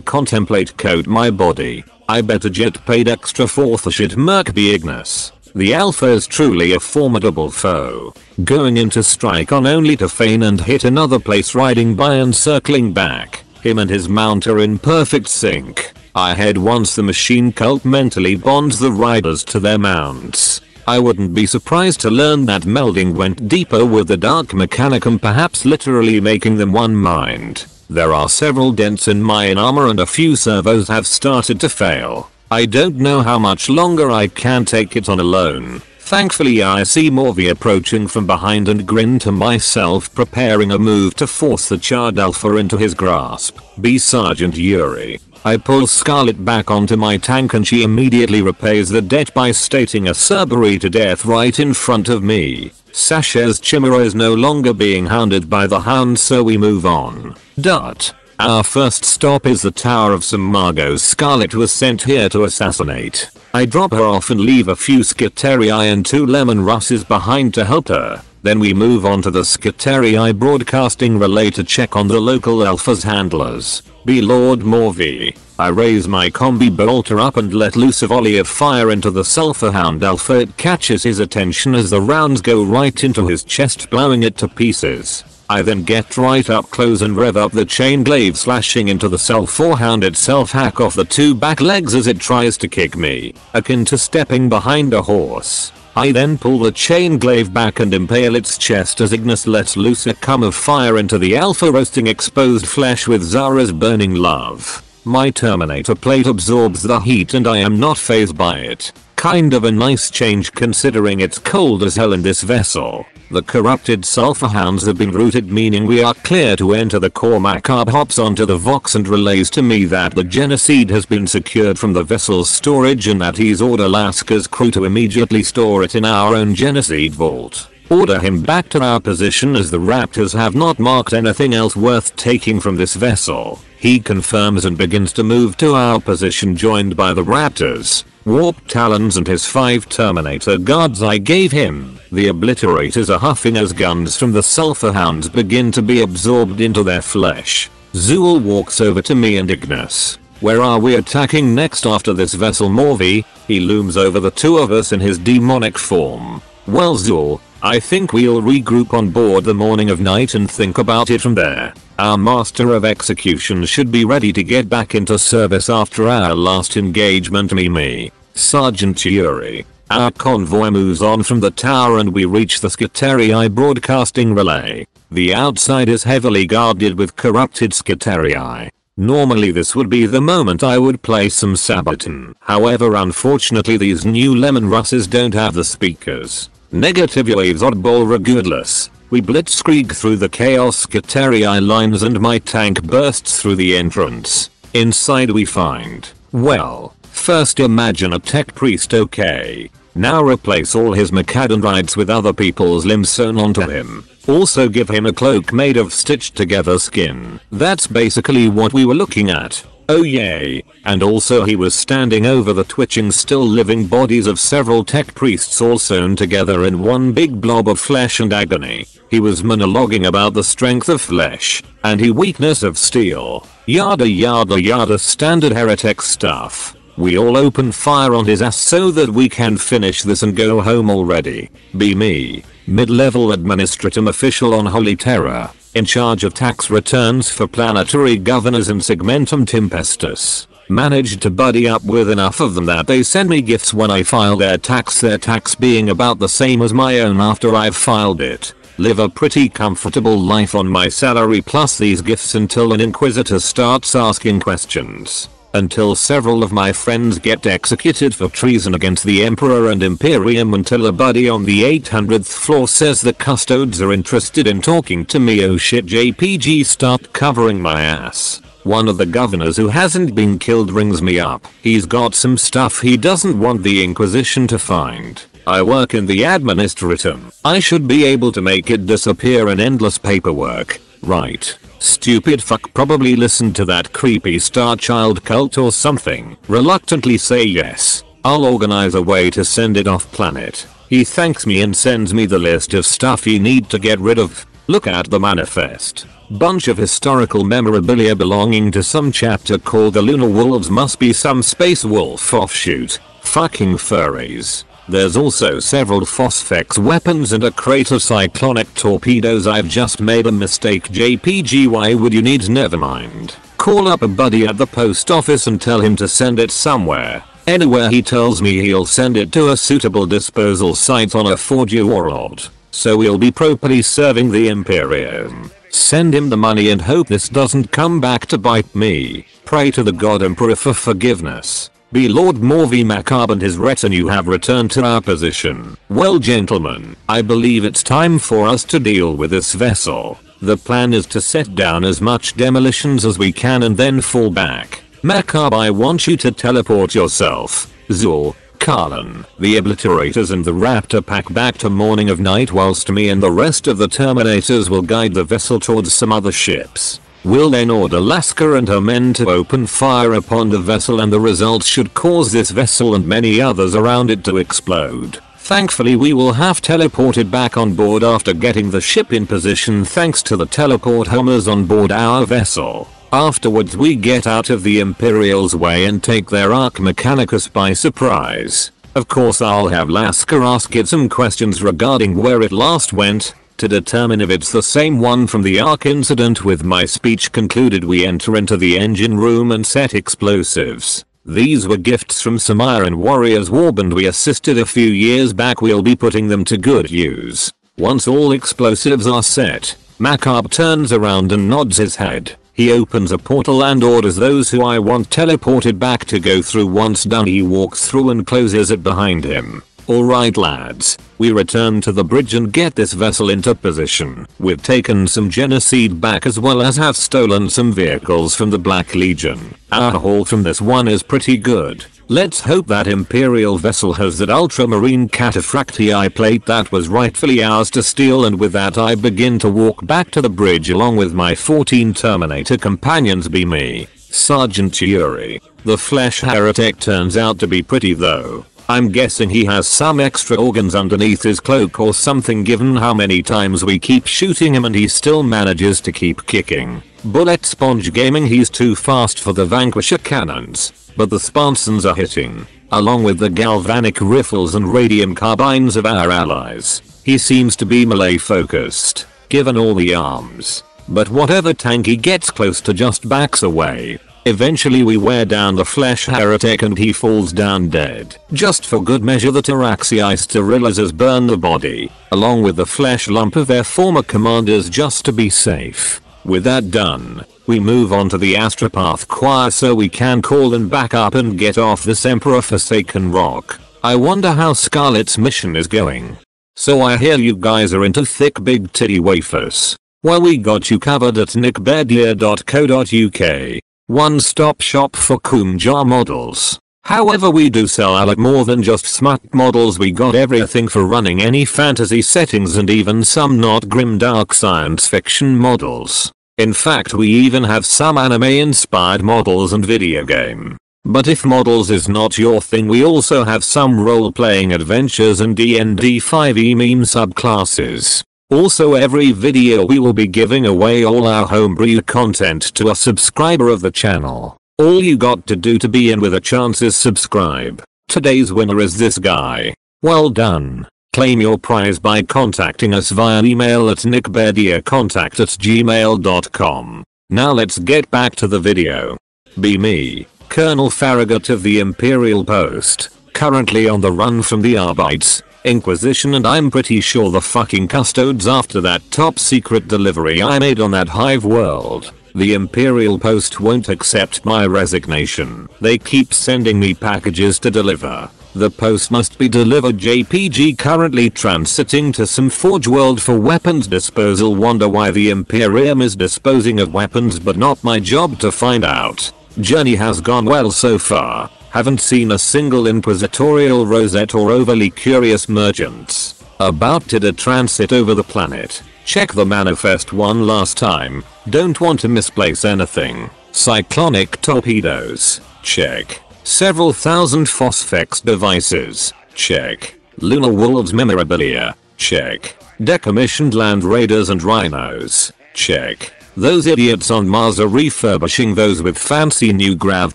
contemplate coat my body. I bet a jet paid extra for the shit merc bigness. The Alpha is truly a formidable foe. Going in to strike on only to feign and hit another place riding by and circling back. Him and his mount are in perfect sync. I head once the machine cult mentally bonds the riders to their mounts. I wouldn't be surprised to learn that melding went deeper with the dark mechanicum, perhaps literally making them one mind. There are several dents in my armor and a few servos have started to fail. I don't know how much longer I can take it on alone. Thankfully I see Morvi approaching from behind and grin to myself, preparing a move to force the charred Alpha into his grasp. Be Sergeant Yuri. I pull Scarlet back onto my tank and she immediately repays the debt by stating a Cerberus to death right in front of me. Sasha's Chimera is no longer being hounded by the hound, so we move on. Dot. Our first stop is the Tower of Simargo. Scarlet was sent here to assassinate. I drop her off and leave a few Skitarii and two Lemon Russes behind to help her. Then we move on to the Skitarii broadcasting relay to check on the local Alpha's handlers. Be Lord Morvi. I raise my combi bolter up and let loose a volley of fire into the Sulphur Hound Alpha. It catches his attention as the rounds go right into his chest, blowing it to pieces. I then get right up close and rev up the chain glaive, slashing into the Sulphur Hound itself. Hack off the two back legs as it tries to kick me, akin to stepping behind a horse. I then pull the chain glaive back and impale its chest as Ignis lets loose a cum of fire into the Alpha, roasting exposed flesh with Zara's burning love. My Terminator plate absorbs the heat and I am not phased by it. Kind of a nice change considering it's cold as hell in this vessel. The corrupted Sulphur Hounds have been routed, meaning we are clear to enter the core. Macabre hops onto the Vox and relays to me that the Genocide has been secured from the vessel's storage and that he's ordered Alaska's crew to immediately store it in our own Genocide vault. Order him back to our position as the Raptors have not marked anything else worth taking from this vessel. He confirms and begins to move to our position, joined by the Raptors, Warp Talons and his five Terminator guards I gave him. The Obliterators are huffing as guns from the Sulphur Hounds begin to be absorbed into their flesh. Zool walks over to me and Ignis. Where are we attacking next after this vessel, Morvi? He looms over the two of us in his demonic form. Well, Zool, I think we'll regroup on board the Morning of Night and think about it from there. Our Master of Execution should be ready to get back into service after our last engagement. Me me. Sergeant Yuri. Our convoy moves on from the tower and we reach the Skitarii broadcasting relay. The outside is heavily guarded with corrupted Skitarii. Normally this would be the moment I would play some Sabaton. However, unfortunately these new Lemon Russes don't have the speakers. Negative waves oddball regardless. We blitzkrieg through the Chaos Skitarii lines and my tank bursts through the entrance. Inside we find, well, first imagine a tech priest, okay. Now replace all his Macadonrites with other people's limbs sewn onto him. Also give him a cloak made of stitched together skin. That's basically what we were looking at. Oh yay. And also he was standing over the twitching still living bodies of several tech priests, all sewn together in one big blob of flesh and agony. He was monologuing about the strength of flesh and the weakness of steel. Yada yada yada, standard heretic stuff. We all open fire on his ass so that we can finish this and go home already. Be me, mid-level administratum official on Holy Terror, in charge of tax returns for planetary governors and Segmentum Tempestus. Managed to buddy up with enough of them that they send me gifts when I file their tax, their tax being about the same as my own after I've filed it. Live a pretty comfortable life on my salary plus these gifts until an inquisitor starts asking questions. Until several of my friends get executed for treason against the Emperor and Imperium, until a buddy on the eight hundredth floor says the custodes are interested in talking to me. Oh shit, J P G, start covering my ass. One of the governors who hasn't been killed rings me up. He's got some stuff he doesn't want the Inquisition to find. I work in the administratum. I should be able to make it disappear in endless paperwork, right? Stupid fuck probably listened to that creepy star child cult or something. Reluctantly say yes. I'll organize a way to send it off planet. He thanks me and sends me the list of stuff you need to get rid of. Look at the manifest. Bunch of historical memorabilia belonging to some chapter called the Lunar Wolves, must be some space wolf offshoot. Fucking furries. There's also several Phosphex weapons and a crate of cyclonic torpedoes. I've just made a mistake. J P G, why would you need? Never mind. Call up a buddy at the post office and tell him to send it somewhere. Anywhere he tells me, he'll send it to a suitable disposal site on a Forgia world. So we'll be properly serving the Imperium. Send him the money and hope this doesn't come back to bite me. Pray to the God Emperor for forgiveness. Be Lord Morvi Macabre and his retinue have returned to our position. Well, gentlemen, I believe it's time for us to deal with this vessel. The plan is to set down as much demolitions as we can and then fall back. Macabre, I want you to teleport yourself, Zul, Karlan, the Obliterators and the Raptor Pack back to Morning of Night, whilst me and the rest of the Terminators will guide the vessel towards some other ships. We'll then order Lasker and her men to open fire upon the vessel, and the result should cause this vessel and many others around it to explode. Thankfully, we will have teleported back on board after getting the ship in position thanks to the teleport homers on board our vessel. Afterwards, we get out of the Imperial's way and take their Arch Mechanicus by surprise. Of course, I'll have Lasker ask it some questions regarding where it last went, to determine if it's the same one from the Arch incident. With my speech concluded, we enter into the engine room and set explosives. These were gifts from Samaran Warriors Warband we assisted a few years back. We'll be putting them to good use. Once all explosives are set, Macabre turns around and nods his head. He opens a portal and orders those who I want teleported back to go through. Once done, he walks through and closes it behind him. Alright lads, we return to the bridge and get this vessel into position. We've taken some Genocide back, as well as have stolen some vehicles from the Black Legion. Our haul from this one is pretty good. Let's hope that Imperial vessel has that ultramarine cataphractii plate that was rightfully ours to steal, and with that I begin to walk back to the bridge along with my fourteen Terminator companions. Be me, Sergeant Yuri. The flesh heretic turns out to be pretty though. I'm guessing he has some extra organs underneath his cloak or something, given how many times we keep shooting him and he still manages to keep kicking. Bullet Sponge Gaming, he's too fast for the Vanquisher cannons, but the Spansons are hitting, along with the galvanic rifles and radium carbines of our allies. He seems to be melee focused, given all the arms, but whatever tank he gets close to just backs away. Eventually we wear down the flesh heretic and he falls down dead. Just for good measure, the Taraxii sterilizers burn the body, along with the flesh lump of their former commanders, just to be safe. With that done, we move on to the Astropath Choir so we can call and back up and get off this Emperor-forsaken rock. I wonder how Scarlet's mission is going. So I hear you guys are into thick big titty wafers. Well, we got you covered at nickbedia dot co dot uk. One stop shop for Kumja models. However, we do sell a lot more than just smut models. We got everything for running any fantasy settings and even some not grim dark science fiction models. In fact, we even have some anime inspired models and video game. But if models is not your thing, we also have some role playing adventures and D and D five E meme subclasses. Also, every video we will be giving away all our homebrew content to a subscriber of the channel. All you got to do to be in with a chance is subscribe. Today's winner is this guy. Well done. Claim your prize by contacting us via email at nickbediacontact at gmail dot com. Now let's get back to the video. Be me, Colonel Farragut of the Imperial Post, currently on the run from the Arbites Inquisition, and I'm pretty sure the fucking custodes after that top secret delivery I made on that hive world. The Imperial Post won't accept my resignation. They keep sending me packages to deliver. The post must be delivered. J P G currently transiting to some Forge world for weapons disposal. Wonder why the Imperium is disposing of weapons, but not my job to find out. Journey has gone well so far. haven't seen a single inquisitorial rosette or overly curious merchants about to do transit over the planet. Check the manifest one last time, don't want to misplace anything. Cyclonic torpedoes, check. Several thousand Phosphex devices, check. Lunar wolves memorabilia, check. Decommissioned land raiders and rhinos, check. Those idiots on Mars are refurbishing those with fancy new grav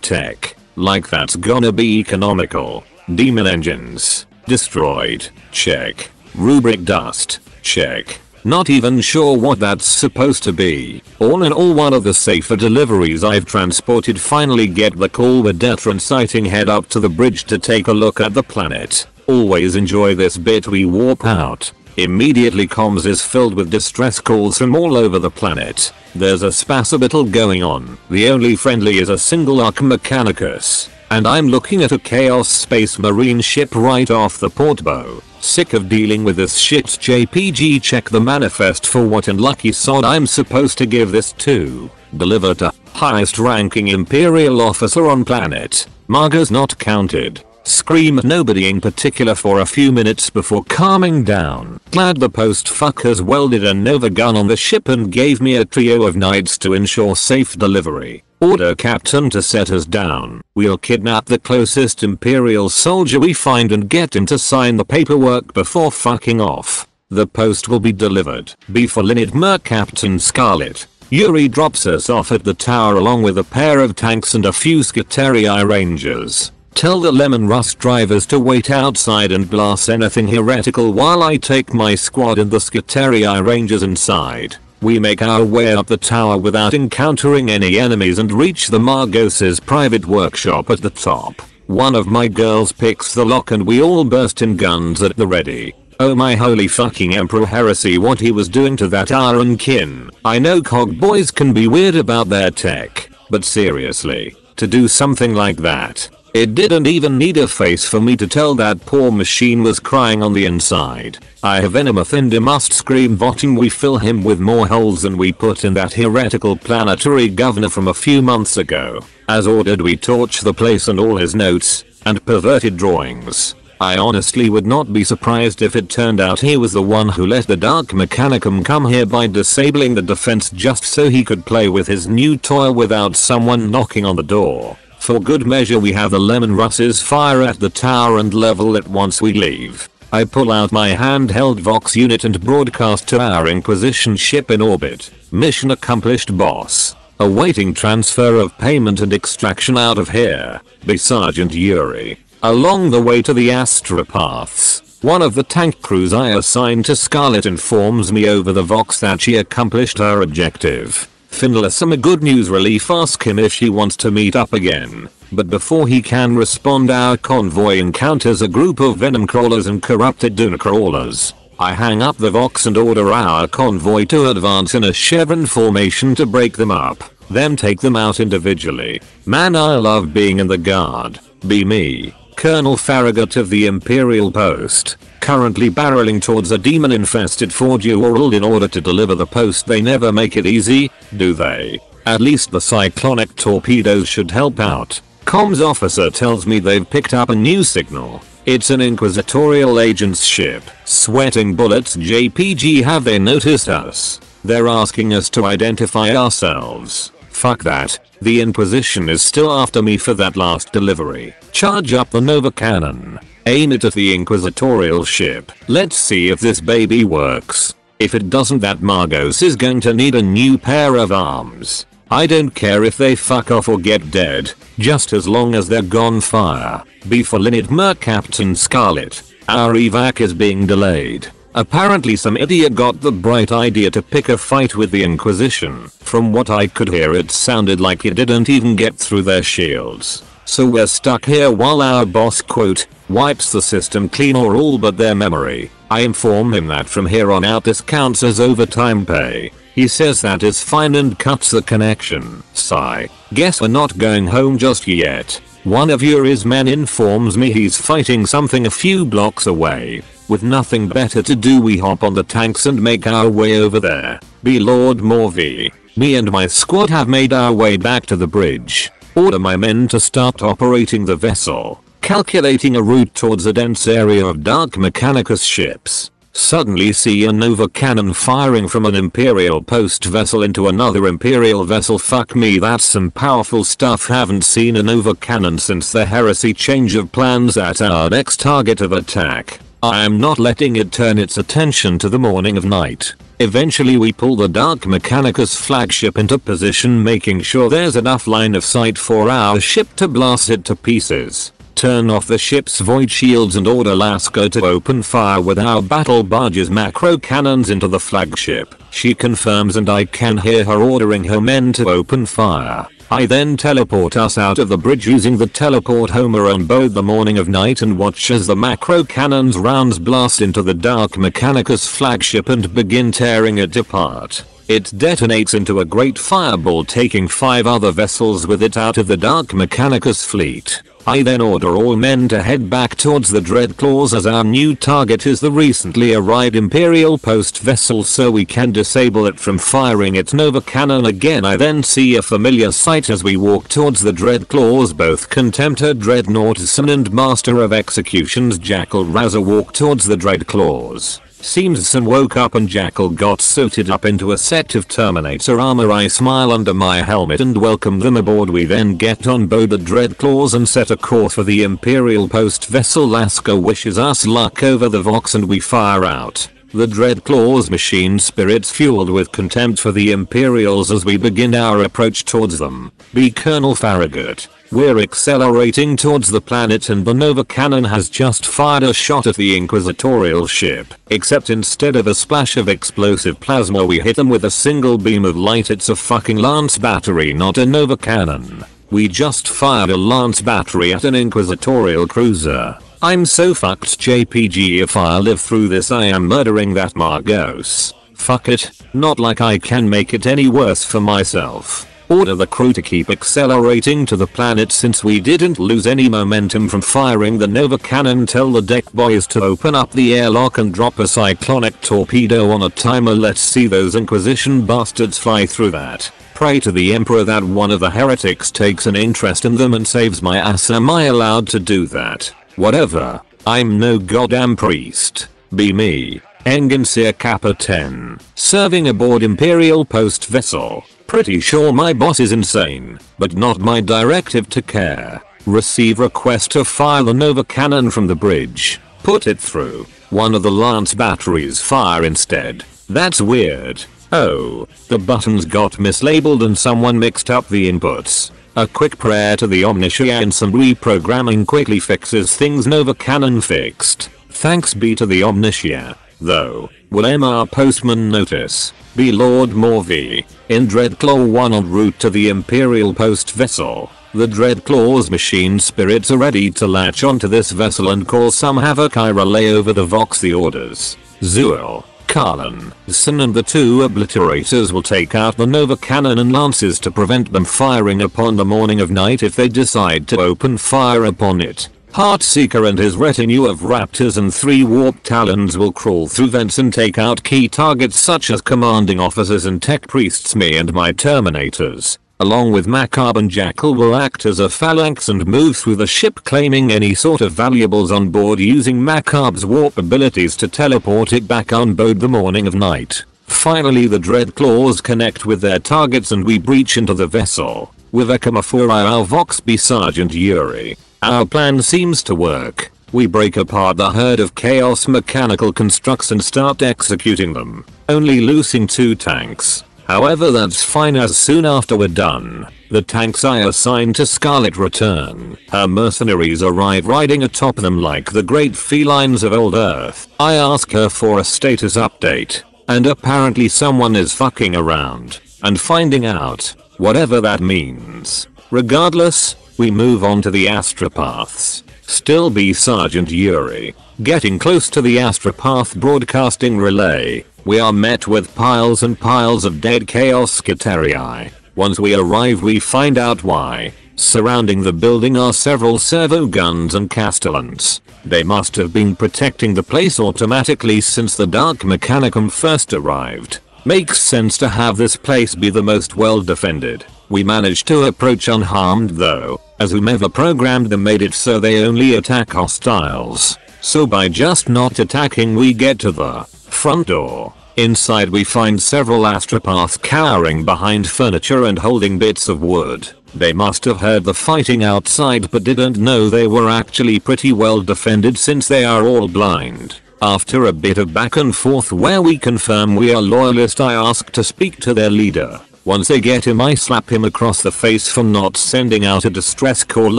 tech, like that's gonna be economical. Demon engines, destroyed, check. Rubric dust, check. Not even sure what that's supposed to be. All in all, one of the safer deliveries I've transported finally get the call with Detran sighting. Head up to the bridge to take a look at the planet. Always enjoy this bit. We warp out. Immediately comms is filled with distress calls from all over the planet. There's a spacebattle going on. The only friendly is a single Arch Mechanicus. And I'm looking at a Chaos Space Marine ship right off the port bow. Sick of dealing with this shit. J P G check the manifest for what and lucky sod I'm supposed to give this to. Deliver to highest ranking Imperial officer on planet. Margers not counted. Scream at nobody in particular for a few minutes before calming down. Glad the post fuckers welded a Nova gun on the ship and gave me a trio of knights to ensure safe delivery. Order captain to set us down. We'll kidnap the closest Imperial soldier we find and get him to sign the paperwork before fucking off. The post will be delivered. B for Linnet Merc. Captain Scarlet. Yuri drops us off at the tower along with a pair of tanks and a few Skitarii Rangers. Tell the Lemon Rust drivers to wait outside and blast anything heretical while I take my squad and the Skitarii Rangers inside. We make our way up the tower without encountering any enemies and reach the Margos's private workshop at the top. One of my girls picks the lock and we all burst in, guns at the ready. Oh my holy fucking Emperor Heresy, what he was doing to that Iron Kin. I know cogboys can be weird about their tech, but seriously, to do something like that. It didn't even need a face for me to tell that poor machine was crying on the inside. I have Venomoth and he must scream voting. We fill him with more holes than we put in that heretical planetary governor from a few months ago. As ordered, we torch the place and all his notes and perverted drawings. I honestly would not be surprised if it turned out he was the one who let the Dark Mechanicum come here by disabling the defense just so he could play with his new toy without someone knocking on the door. For good measure, we have the Lemon Russes fire at the tower and level it once we leave. I pull out my handheld Vox unit and broadcast to our Inquisition ship in orbit. Mission accomplished, boss. Awaiting transfer of payment and extraction out of here. Be Sergeant Yuri. Along the way to the astropaths, one of the tank crews I assigned to Scarlet informs me over the Vox that she accomplished her objective. Finla, some good news relief. Ask him if she wants to meet up again. But before he can respond, our convoy encounters a group of Venom Crawlers and corrupted Duna Crawlers. I hang up the Vox and order our convoy to advance in a chevron formation to break them up, then take them out individually. Man, I love being in the guard. Be me, Colonel Farragut of the Imperial Post. Currently barreling towards a demon infested Fordural in order to deliver the post. They never make it easy, do they? At least the cyclonic torpedoes should help out. Comms officer tells me they've picked up a new signal. It's an inquisitorial agent's ship. Sweating bullets. J P G, have they noticed us? They're asking us to identify ourselves. Fuck that. The Inquisition is still after me for that last delivery. Charge up the Nova cannon. Aim it at the inquisitorial ship. Let's see if this baby works. If it doesn't, that Margos is going to need a new pair of arms. I don't care if they fuck off or get dead, just as long as they're gone. Fire. B for Linnet Merc. Captain Scarlet. Our evac is being delayed. Apparently some idiot got the bright idea to pick a fight with the Inquisition. From what I could hear, it sounded like it didn't even get through their shields. So we're stuck here while our boss, quote, wipes the system clean or all but their memory. I inform him that from here on out this counts as overtime pay. He says that is fine and cuts the connection. Sigh. Guess we're not going home just yet. One of Yuri's men informs me he's fighting something a few blocks away. With nothing better to do, we hop on the tanks and make our way over there. Be Lord Morvi. Me and my squad have made our way back to the bridge. order my men to start operating the vessel, calculating a route towards a dense area of Dark Mechanicus ships. Suddenly see a Nova cannon firing from an Imperial post vessel into another Imperial vessel. Fuck me, that's some powerful stuff. Haven't seen a Nova cannon since the Heresy. Change of plans at our next target of attack. I am not letting it turn its attention to the morning of night. Eventually we pull the Dark Mechanicus flagship into position, making sure there's enough line of sight for our ship to blast it to pieces. Turn off the ship's void shields and order Lasco to open fire with our battle barge's macro cannons into the flagship. She confirms and I can hear her ordering her men to open fire. I then teleport us out of the bridge using the teleport homer on board the morning of night and watch as the macro cannons rounds blast into the Dark Mechanicus flagship and begin tearing it apart. It detonates into a great fireball, taking five other vessels with it out of the Dark Mechanicus fleet. I then order all men to head back towards the Dreadclaws as our new target is the recently arrived Imperial post vessel, so we can disable it from firing its Nova cannon again. I then see a familiar sight as we walk towards the Dreadclaws. Both Contemptor Dreadnoughtson and Master of Executions Jackal Razor walk towards the Dreadclaws. Seems Sun woke up and Jackal got suited up into a set of Terminator armor. I smile under my helmet and welcome them aboard. We then get on board the Dreadclaws and set a course for the Imperial post vessel. Lasca wishes us luck over the Vox and we fire out. The Dreadclaws machine spirits fueled with contempt for the Imperials as we begin our approach towards them. Be Colonel Farragut. We're accelerating towards the planet and the Nova cannon has just fired a shot at the Inquisitorial ship. Except instead of a splash of explosive plasma, we hit them with a single beam of light. It's a fucking lance battery, not a Nova cannon. We just fired a lance battery at an Inquisitorial cruiser. I'm so fucked. J P G, if I live through this I am murdering that Margos. Fuck it, not like I can make it any worse for myself. Order the crew to keep accelerating to the planet since we didn't lose any momentum from firing the Nova cannon. Tell the deck boys to open up the airlock and drop a cyclonic torpedo on a timer. Let's see those Inquisition bastards fly through that. Pray to the Emperor that one of the heretics takes an interest in them and saves my ass. Am I allowed to do that? Whatever. I'm no goddamn priest. Be me. Engenseer Kappa ten. Serving aboard Imperial post vessel. Pretty sure my boss is insane, but not my directive to care. Receive request to fire the Nova cannon from the bridge. Put it through. One of the lance batteries fire instead. That's weird. Oh, the buttons got mislabeled and someone mixed up the inputs. A quick prayer to the Omniscience and some reprogramming quickly fixes things. Nova cannon fixed. Thanks be to the Omniscience. Though, will M R Postman notice? Be Lord Morvey. In Dreadclaw one en route to the Imperial post vessel. The Dreadclaw's machine spirits are ready to latch onto this vessel and cause some havoc. I relay over the Vox the orders. Zuul, Carlin, Sin and the two obliterators will take out the Nova cannon and lances to prevent them firing upon the morning of night if they decide to open fire upon it. Heartseeker and his retinue of raptors and three warp talons will crawl through vents and take out key targets such as commanding officers and tech priests. Me and my Terminators, along with Macabre and Jackal, will act as a phalanx and move through the ship claiming any sort of valuables on board, using Macabre's warp abilities to teleport it back on board the morning of night. Finally the Dreadclaws connect with their targets and we breach into the vessel. With a Kamafuri our Vox be Sergeant Yuri. Our plan seems to work. We break apart the herd of Chaos Mechanical Constructs and start executing them, only losing two tanks. However, that's fine, as soon after we're done, the tanks I assigned to Scarlet return. Her mercenaries arrive riding atop them like the great felines of old Earth. I ask her for a status update, and apparently someone is fucking around, and finding out, whatever that means. Regardless, we move on to the astropaths. Still be Sergeant Yuri. Getting close to the astropath broadcasting relay, we are met with piles and piles of dead Chaos Skitarii. Once we arrive we find out why. Surrounding the building are several servo guns and castellans. They must have been protecting the place automatically since the Dark Mechanicum first arrived. Makes sense to have this place be the most well defended. We managed to approach unharmed though, as whomever programmed them made it so they only attack hostiles. So by just not attacking we get to the front door. Inside we find several astropaths cowering behind furniture and holding bits of wood. They must have heard the fighting outside but didn't know they were actually pretty well defended since they are all blind. After a bit of back and forth where we confirm we are loyalist, I ask to speak to their leader. Once they get him I slap him across the face for not sending out a distress call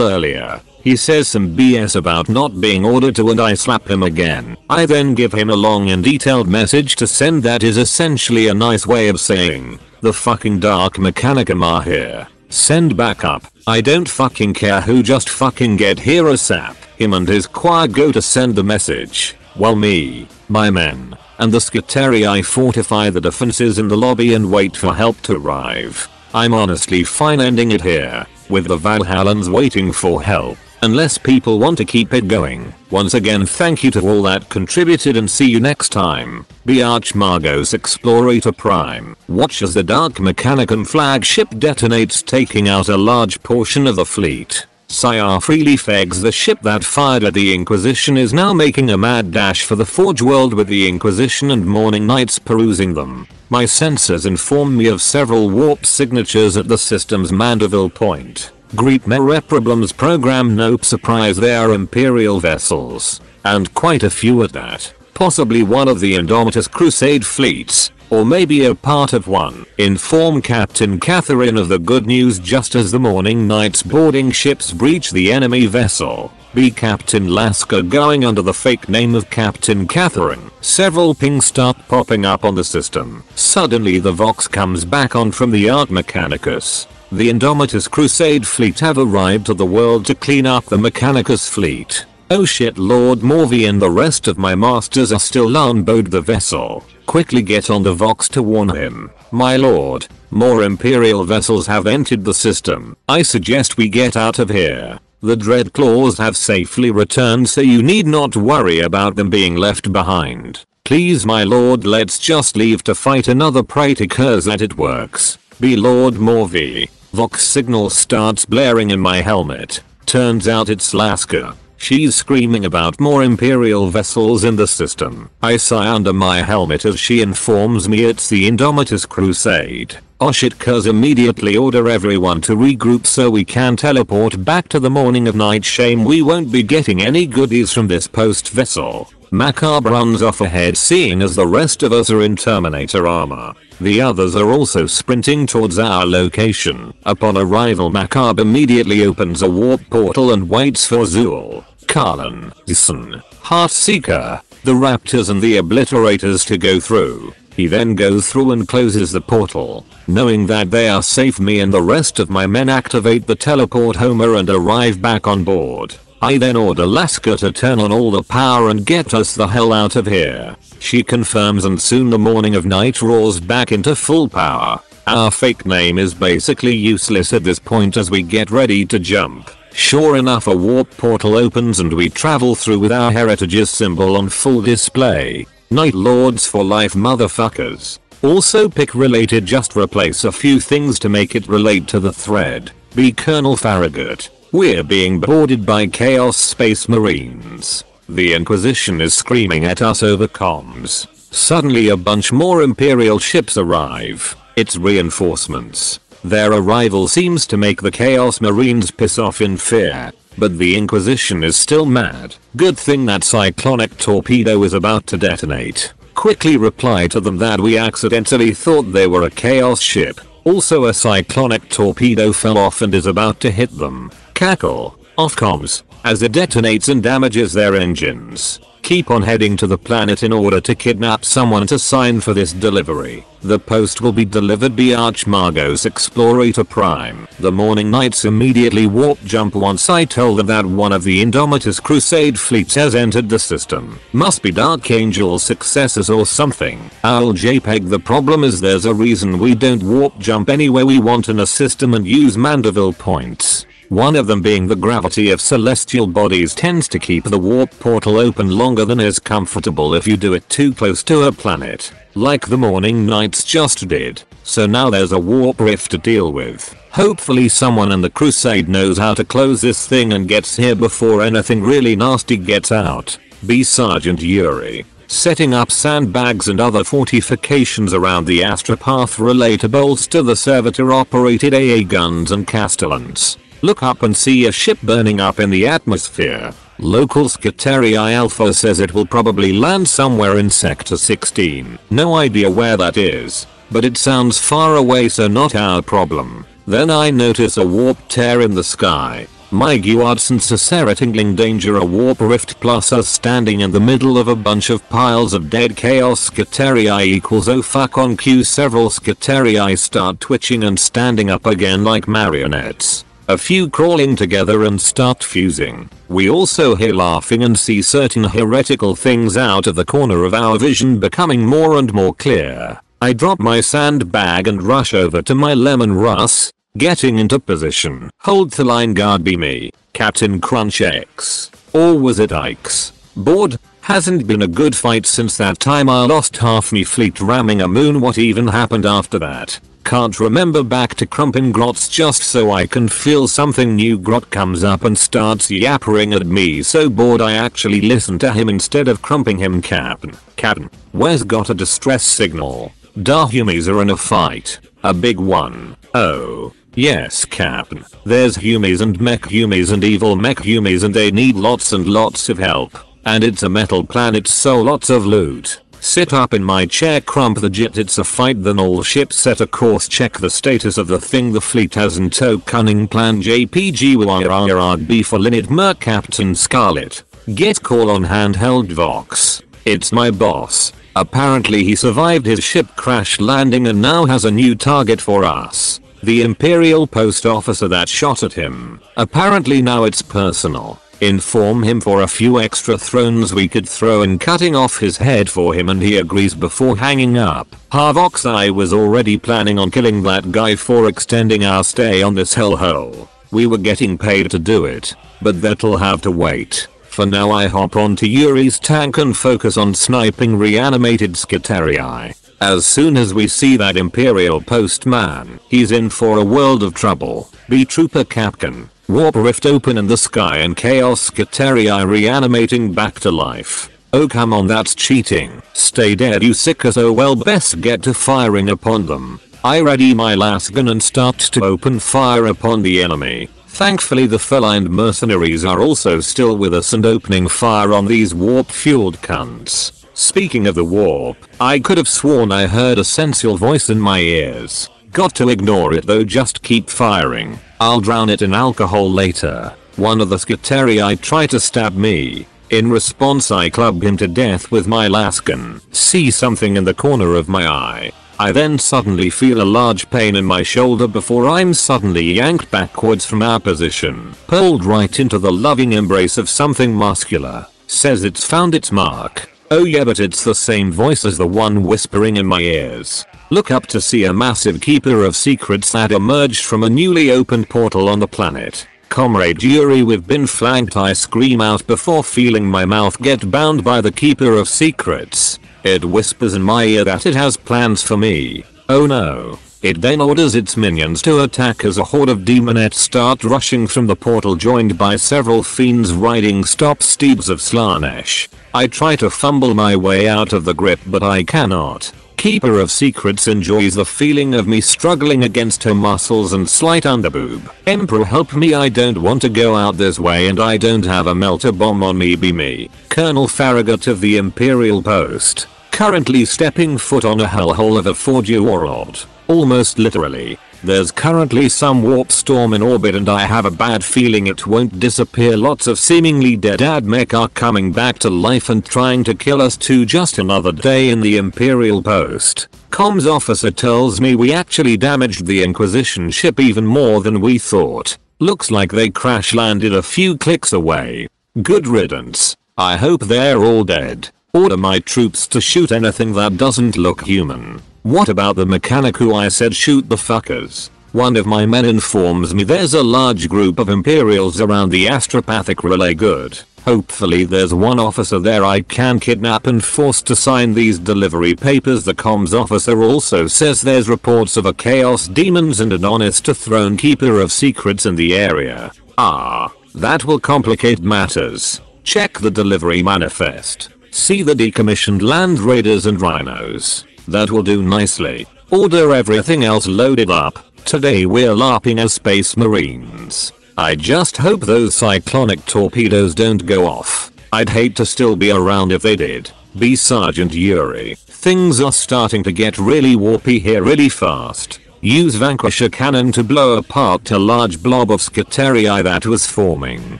earlier. He says some B S about not being ordered to, and I slap him again. I then give him a long and detailed message to send that is essentially a nice way of saying, the fucking Dark Mechanicum are here. Send back up. I don't fucking care who, just fucking get here ASAP. Him and his choir go to send the message, while me, my men, and the Scutari fortify the defenses in the lobby and wait for help to arrive. I'm honestly fine ending it here, with the Valhallans waiting for help, unless people want to keep it going. Once again, thank you to all that contributed and see you next time. Be Archmagos Explorator Prime. Watch as the Dark Mechanicum flagship detonates, taking out a large portion of the fleet. Sayar freely fegs the ship that fired at the Inquisition is now making a mad dash for the Forge World with the Inquisition and Morning Knights perusing them. My sensors inform me of several warp signatures at the system's Mandeville point. Greet Mereproblem's program, no surprise they are Imperial vessels. And quite a few at that. Possibly one of the Indomitus Crusade fleets, or maybe a part of one. Inform Captain Catherine of the good news just as the Morning Knights boarding ships breach the enemy vessel. Be Captain Lasker going under the fake name of Captain Catherine. Several pings start popping up on the system. Suddenly the vox comes back on from the Art Mechanicus. The Indomitus Crusade fleet have arrived to the world to clean up the Mechanicus fleet. Oh shit, Lord Morvi and the rest of my masters are still on board the vessel. Quickly get on the vox to warn him. My lord, more Imperial vessels have entered the system. I suggest we get out of here. The Dreadclaws have safely returned, so you need not worry about them being left behind. Please my lord, let's just leave to fight another prey to curse that it works. Be Lord Morvi. Vox signal starts blaring in my helmet. Turns out it's Lasker. She's screaming about more Imperial vessels in the system. I sigh under my helmet as she informs me it's the Indomitus Crusade. Oh shit, cuz immediately order everyone to regroup so we can teleport back to the Morning of Night. Shame we won't be getting any goodies from this post vessel. Macabre runs off ahead seeing as the rest of us are in Terminator armor. The others are also sprinting towards our location. Upon arrival, Macabre immediately opens a warp portal and waits for Zuul, Karlan, Isun, Heartseeker, the Raptors and the Obliterators to go through. He then goes through and closes the portal. Knowing that they are safe, me and the rest of my men activate the teleport homer and arrive back on board. I then order Lasker to turn on all the power and get us the hell out of here. She confirms and soon the Morning of Night roars back into full power. Our fake name is basically useless at this point as we get ready to jump. Sure enough, a warp portal opens and we travel through with our heritage's symbol on full display. Night Lords for life, motherfuckers. Also pick related, just replace a few things to make it relate to the thread. Be Colonel Farragut. We're being boarded by Chaos Space Marines. The Inquisition is screaming at us over comms. Suddenly a bunch more Imperial ships arrive. It's reinforcements. Their arrival seems to make the Chaos Marines piss off in fear, but the Inquisition is still mad. Good thing that cyclonic torpedo is about to detonate. Quickly reply to them that we accidentally thought they were a Chaos ship. Also a cyclonic torpedo fell off and is about to hit them. Cackle, off comms, as it detonates and damages their engines. Keep on heading to the planet in order to kidnap someone to sign for this delivery. The post will be delivered by Archmagos Explorator Prime. The Morning Knights immediately warp jump once I told them that one of the Indomitus Crusade fleets has entered the system. Must be Dark Angel successors or something. I'll JPEG the problem is there's a reason we don't warp jump anywhere we want in a system and use Mandeville points. One of them being the gravity of celestial bodies tends to keep the warp portal open longer than is comfortable if you do it too close to a planet, like the Morning Knights just did. So now there's a warp rift to deal with. Hopefully someone in the crusade knows how to close this thing and gets here before anything really nasty gets out. B. Sergeant Yuri. Setting up sandbags and other fortifications around the astropath relate to bolster the servitor-operated A A guns and castellans. Look up and see a ship burning up in the atmosphere. Local Skitarii Alpha says it will probably land somewhere in Sector sixteen. No idea where that is, but it sounds far away, so not our problem. Then I notice a warp tear in the sky. My guards and Cicera tingling danger, a warp rift plus us standing in the middle of a bunch of piles of dead chaos Skitarii equals oh fuck on cue. Several Skitarii start twitching and standing up again like marionettes. A few crawling together and start fusing. We also hear laughing and see certain heretical things out of the corner of our vision becoming more and more clear. I drop my sandbag and rush over to my lemon Russ, getting into position. Hold the line, guard be me, Captain Crunch X. Or was it Ike's? Bored. Hasn't been a good fight since that time I lost half me fleet ramming a moon. What even happened after that? Can't remember. Back to Crumpin Grot's just so I can feel something new. Grot comes up and starts yappering at me, so bored I actually listen to him instead of crumping him. Cap'n, Cap'n, where's got a distress signal? Dahumies are in a fight. A big one. Oh. Yes, Cap'n. There's humies and mech humies and evil mech humies and they need lots and lots of help. And it's a metal planet, so lots of loot. Sit up in my chair, crump the jit. It's a fight, then all ships set a course. Check the status of the thing the fleet has in tow. Cunning plan J P G W R R B for Linnet Merc. Captain Scarlet. Get call on handheld Vox. It's my boss. Apparently he survived his ship crash landing and now has a new target for us. The Imperial post officer that shot at him. Apparently now it's personal. Inform him for a few extra thrones we could throw in cutting off his head for him and he agrees before hanging up. Harvox, I was already planning on killing that guy for extending our stay on this hellhole. We were getting paid to do it, but that'll have to wait. For now I hop onto Yuri's tank and focus on sniping reanimated Skitarii. As soon as we see that Imperial postman, he's in for a world of trouble. B Trooper Capkin. Warp rift open in the sky and chaos Skitarii reanimating back to life. Oh come on, that's cheating. Stay dead you sickers. Oh well, best get to firing upon them. I ready my lasgun and start to open fire upon the enemy. Thankfully the feline mercenaries are also still with us and opening fire on these warp-fueled cunts. Speaking of the warp, I could have sworn I heard a sensual voice in my ears. Got to ignore it though, just keep firing. I'll drown it in alcohol later. One of the Skitarii tried to stab me. In response I clubbed him to death with my lasgun. See something in the corner of my eye. I then suddenly feel a large pain in my shoulder before I'm suddenly yanked backwards from our position. Pulled right into the loving embrace of something muscular. Says it's found its mark. Oh yeah, but it's the same voice as the one whispering in my ears. Look up to see a massive keeper of secrets that emerged from a newly opened portal on the planet. Comrade Yuri, we've been flanked, I scream out before feeling my mouth get bound by the keeper of secrets. It whispers in my ear that it has plans for me. Oh no. It then orders its minions to attack as a horde of demonettes start rushing from the portal joined by several fiends riding stop steeds of Slaanesh. I try to fumble my way out of the grip but I cannot. Keeper of Secrets enjoys the feeling of me struggling against her muscles and slight underboob. Emperor help me, I don't want to go out this way and I don't have a melter bomb on me. Be me. Colonel Farragut of the Imperial Post. Currently stepping foot on a hellhole of a forgery world. Almost literally. There's currently some warp storm in orbit and I have a bad feeling it won't disappear. Lots of seemingly dead ad mech are coming back to life and trying to kill us too. Just another day in the Imperial Post. Comms officer tells me we actually damaged the Inquisition ship even more than we thought. Looks like they crash landed a few clicks away. Good riddance. I hope they're all dead. Order my troops to shoot anything that doesn't look human. What about the mechanic who I said shoot the fuckers? One of my men informs me there's a large group of Imperials around the astropathic relay. Good. Hopefully there's one officer there I can kidnap and force to sign these delivery papers. The comms officer also says there's reports of a chaos demons and an honest to throne keeper of secrets in the area. Ah, that will complicate matters. Check the delivery manifest. See the decommissioned land raiders and rhinos. That will do nicely. Order everything else loaded up. Today we're LARPing as space marines. I just hope those cyclonic torpedoes don't go off. I'd hate to still be around if they did. Be Sergeant Yuri. Things are starting to get really warpy here really fast. Use Vanquisher cannon to blow apart a large blob of Skitarii that was forming.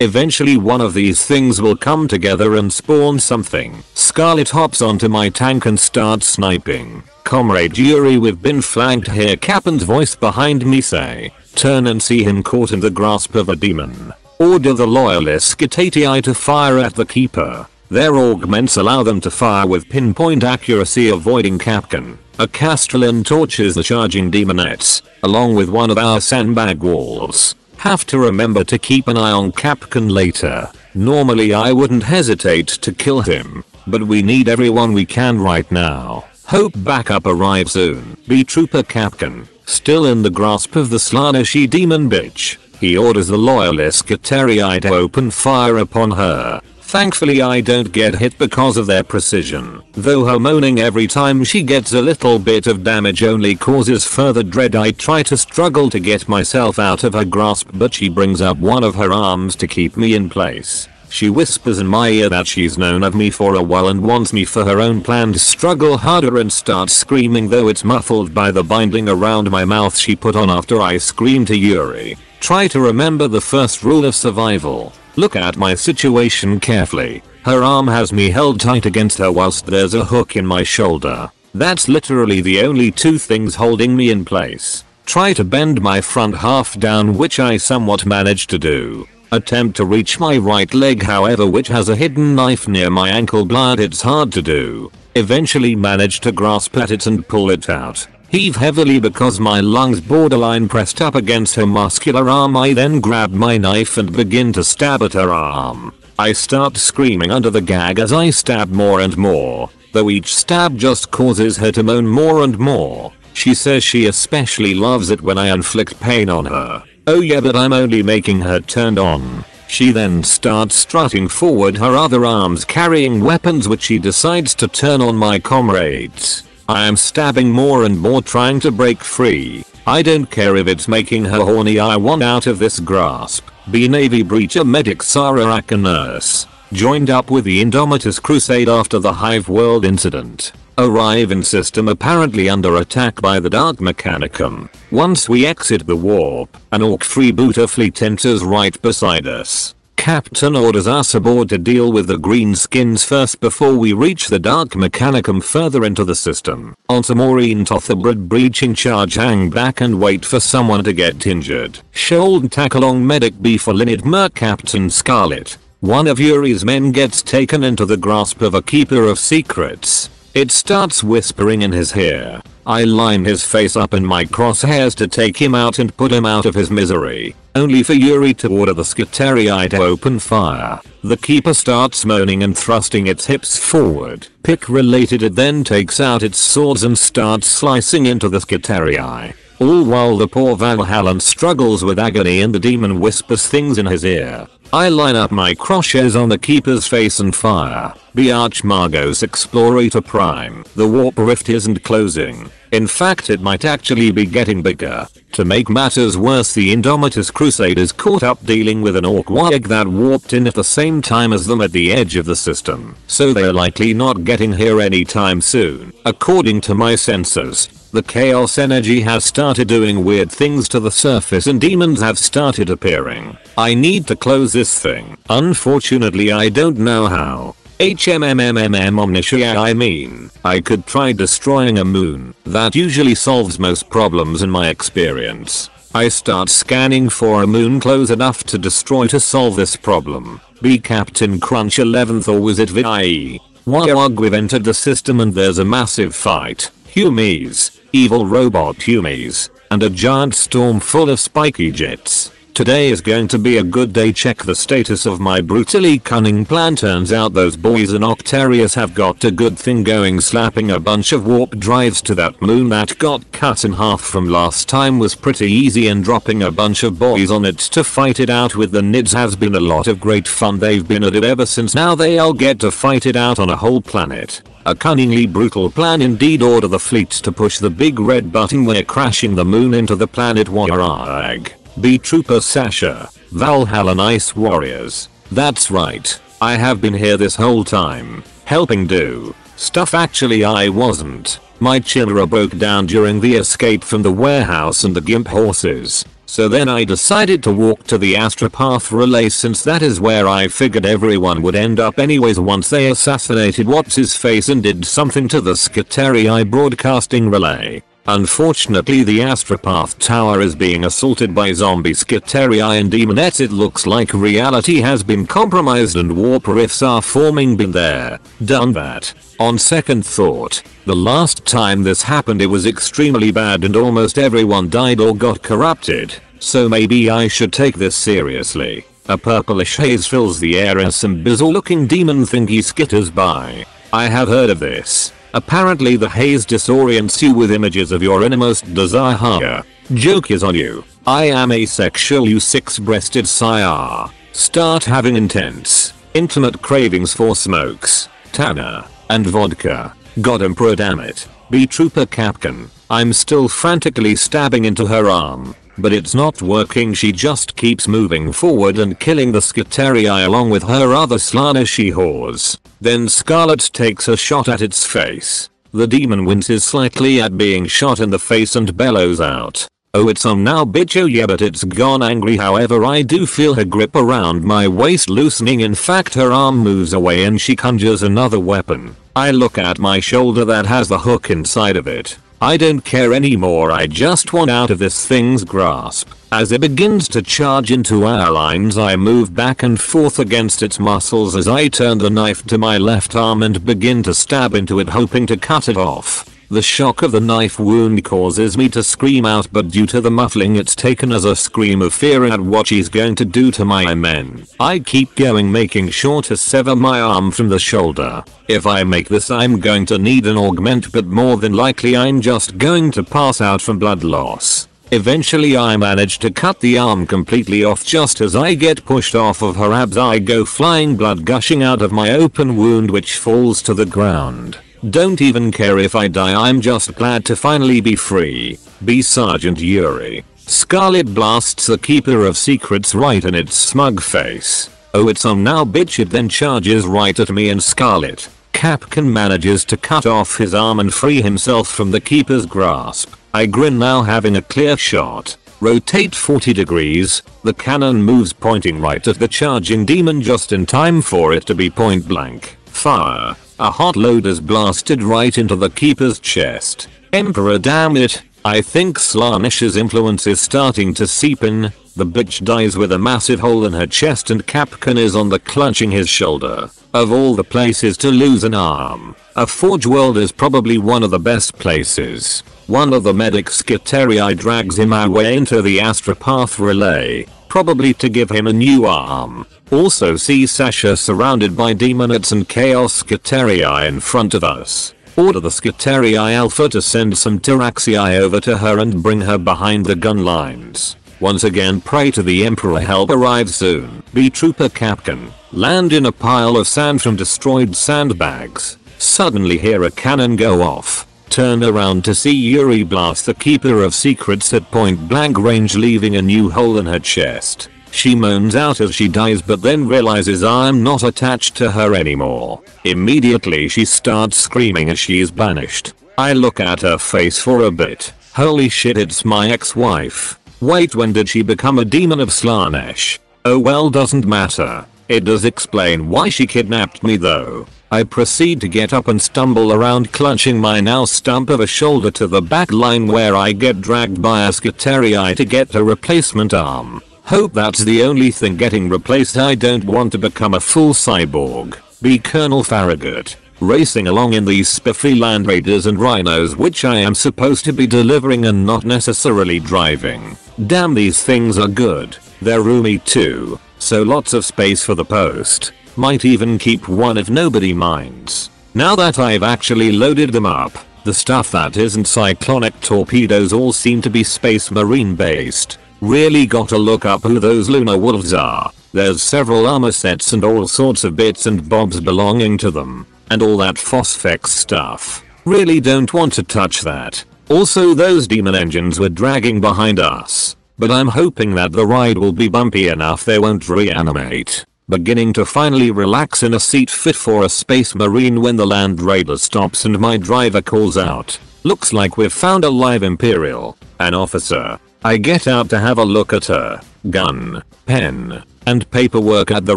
Eventually one of these things will come together and spawn something. Scarlet hops onto my tank and starts sniping. Comrade Yuri, we've been flanked here. Captain's voice behind me say. Turn and see him caught in the grasp of a demon. Order the loyalist Skitarii to fire at the keeper. Their augments allow them to fire with pinpoint accuracy, avoiding Capcan. A Castellan torches the charging demonettes, along with one of our sandbag walls. Have to remember to keep an eye on Capcan later. Normally I wouldn't hesitate to kill him, but we need everyone we can right now. Hope backup arrives soon. B Trooper Capcan. Still in the grasp of the Slanishy demon bitch, he orders the loyalist Skitarii to open fire upon her. Thankfully I don't get hit because of their precision, though her moaning every time she gets a little bit of damage only causes further dread. I try to struggle to get myself out of her grasp, but she brings up one of her arms to keep me in place. She whispers in my ear that she's known of me for a while and wants me for her own plan to struggle harder, and starts screaming, though it's muffled by the binding around my mouth she put on after I screamed to Yuri. Try to remember the first rule of survival. Look at my situation carefully. Her arm has me held tight against her whilst there's a hook in my shoulder. That's literally the only two things holding me in place. Try to bend my front half down, which I somewhat managed to do. Attempt to reach my right leg, however, which has a hidden knife near my ankle blade. It's hard to do. Eventually manage to grasp at it and pull it out. Heave heavily because my lungs borderline pressed up against her muscular arm. I then grab my knife and begin to stab at her arm. I start screaming under the gag as I stab more and more, though each stab just causes her to moan more and more. She says she especially loves it when I inflict pain on her. Oh yeah, but I'm only making her turned on. She then starts strutting forward, her other arms carrying weapons which she decides to turn on my comrades. I am stabbing more and more, trying to break free. I don't care if it's making her horny, I want out of this grasp. Be Navy Breacher Medic Sarah Akanas. Joined up with the Indomitus Crusade after the Hive World incident. A Riven system apparently under attack by the Dark Mechanicum. Once we exit the warp, an Orc freebooter fleet enters right beside us. Captain orders us aboard to deal with the greenskins first before we reach the Dark Mechanicum further into the system. On Samoreen Tothibrid breaching charge, hang back and wait for someone to get injured. Shoulder tack-along Medic B for Linid Merc Captain Scarlet. One of Yuri's men gets taken into the grasp of a keeper of secrets. It starts whispering in his ear. I line his face up in my crosshairs to take him out and put him out of his misery, only for Yuri to order the Skitarii to open fire. The keeper starts moaning and thrusting its hips forward. Pick related, it then takes out its swords and starts slicing into the Skitarii. All while the poor Valhallan struggles with agony and the demon whispers things in his ear. I line up my crosshairs on the keeper's face and fire. B Archmagos Explorator Prime. The warp rift isn't closing. In fact, it might actually be getting bigger. To make matters worse, the Indomitus Crusade is caught up dealing with an Orc warg that warped in at the same time as them at the edge of the system, so they're likely not getting here anytime soon. According to my sensors, the chaos energy has started doing weird things to the surface and demons have started appearing. I need to close this thing. Unfortunately, I don't know how. HMMMMM Omniscia I mean, I could try destroying a moon. That usually solves most problems in my experience. I start scanning for a moon close enough to destroy to solve this problem. B Captain Crunch eleventh, or was it V I E? Warg, we've entered the system and there's a massive fight. Humies. Evil robot humies. and a giant storm full of spiky jets. Today is going to be a good day. Check the status of my brutally cunning plan. Turns out those boys in Octarius have got a good thing going. Slapping a bunch of warp drives to that moon that got cut in half from last time was pretty easy, and dropping a bunch of boys on it to fight it out with the N I D S has been a lot of great fun. They've been at it ever since. Now they'll get to fight it out on a whole planet. A cunningly brutal plan indeed. Order the fleet to push the big red button. We're crashing the moon into the planet. Warag. B Trooper Sasha, Valhalla Nice Warriors. That's right, I have been here this whole time, helping do stuff. Actually I wasn't. My chillera broke down during the escape from the warehouse and the gimp horses. So then I decided to walk to the Astropath Relay since that is where I figured everyone would end up anyways once they assassinated What's-His-Face and did something to the Skitarii Broadcasting Relay. Unfortunately the Astropath Tower is being assaulted by zombie Skitarii and demonettes. It looks like reality has been compromised and warp rifts are forming. Been there, done that. On second thought, the last time this happened it was extremely bad and almost everyone died or got corrupted, so maybe I should take this seriously. A purplish haze fills the air as some bizarre looking demon thingy skitters by. I have heard of this. Apparently the haze disorients you with images of your innermost desire. Joke is on you. I am asexual, you six-breasted sire. Start having intense, intimate cravings for smokes, tanner, and vodka. God Emperor damn it. B Trooper Capkin. I'm still frantically stabbing into her arm, but it's not working. She just keeps moving forward and killing the Skitarii along with her other Slana she whores. Then Scarlet takes a shot at its face. The demon winces slightly at being shot in the face and bellows out, "Oh it's on now bitch, oh yeah," but it's gone angry. However I do feel her grip around my waist loosening. In fact her arm moves away and she conjures another weapon. I look at my shoulder that has the hook inside of it. I don't care anymore, I just want out of this thing's grasp. As it begins to charge into our lines I move back and forth against its muscles as I turn the knife to my left arm and begin to stab into it hoping to cut it off. The shock of the knife wound causes me to scream out, but due to the muffling it's taken as a scream of fear at what she's going to do to my men. I keep going, making sure to sever my arm from the shoulder. If I make this I'm going to need an augment, but more than likely I'm just going to pass out from blood loss. Eventually I manage to cut the arm completely off. Just as I get pushed off of her abs I go flying, blood gushing out of my open wound which falls to the ground. Don't even care if I die, I'm just glad to finally be free. B Sergeant Yuri. Scarlet blasts the Keeper of Secrets right in its smug face. "Oh it's on now bitch." It then charges right at me and Scarlet. Capkin manages to cut off his arm and free himself from the Keeper's grasp. I grin, now having a clear shot. Rotate forty degrees, the cannon moves pointing right at the charging demon just in time for it to be point blank. Fire. A hot load is blasted right into the Keeper's chest. Emperor damn it, I think Slanish's influence is starting to seep in. The bitch dies with a massive hole in her chest and Capkin is on the clutching his shoulder. Of all the places to lose an arm, a Forge World is probably one of the best places. One of the medic Skitarii drags him our way into the Astropath Relay, probably to give him a new arm. Also see Sasha surrounded by demonettes and chaos Skitarii in front of us. Order the Skitarii Alpha to send some Taraxii over to her and bring her behind the gun lines. Once again pray to the Emperor help arrive soon. B Trooper Capkin. Land in a pile of sand from destroyed sandbags. Suddenly hear a cannon go off. Turn around to see Yuri blast the Keeper of Secrets at point blank range, leaving a new hole in her chest. She moans out as she dies but then realizes I'm not attached to her anymore. Immediately she starts screaming as she is banished. I look at her face for a bit. Holy shit, it's my ex-wife. Wait, when did she become a demon of Slanesh? Oh well, doesn't matter. It does explain why she kidnapped me though. I proceed to get up and stumble around clutching my now stump of a shoulder to the back line where I get dragged by a Skitarii to get a replacement arm. Hope that's the only thing getting replaced. I don't want to become a full cyborg. B Colonel Farragut. racing along in these spiffy Land Raiders and Rhinos, which I am supposed to be delivering and not necessarily driving. Damn, these things are good. They're roomy too, so lots of space for the post. Might even keep one if nobody minds. Now that I've actually loaded them up, the stuff that isn't cyclonic torpedoes all seem to be space marine based. Really gotta look up who those lunar wolves are. There's several armor sets and all sorts of bits and bobs belonging to them. And all that phosphex stuff. Really don't want to touch that. Also, those demon engines were dragging behind us. But I'm hoping that the ride will be bumpy enough they won't reanimate. Beginning to finally relax in a seat fit for a space marine when the Land Raider stops and my driver calls out, "Looks like we've found a live Imperial." An officer. I get out to have a look at her. Gun, pen, and paperwork at the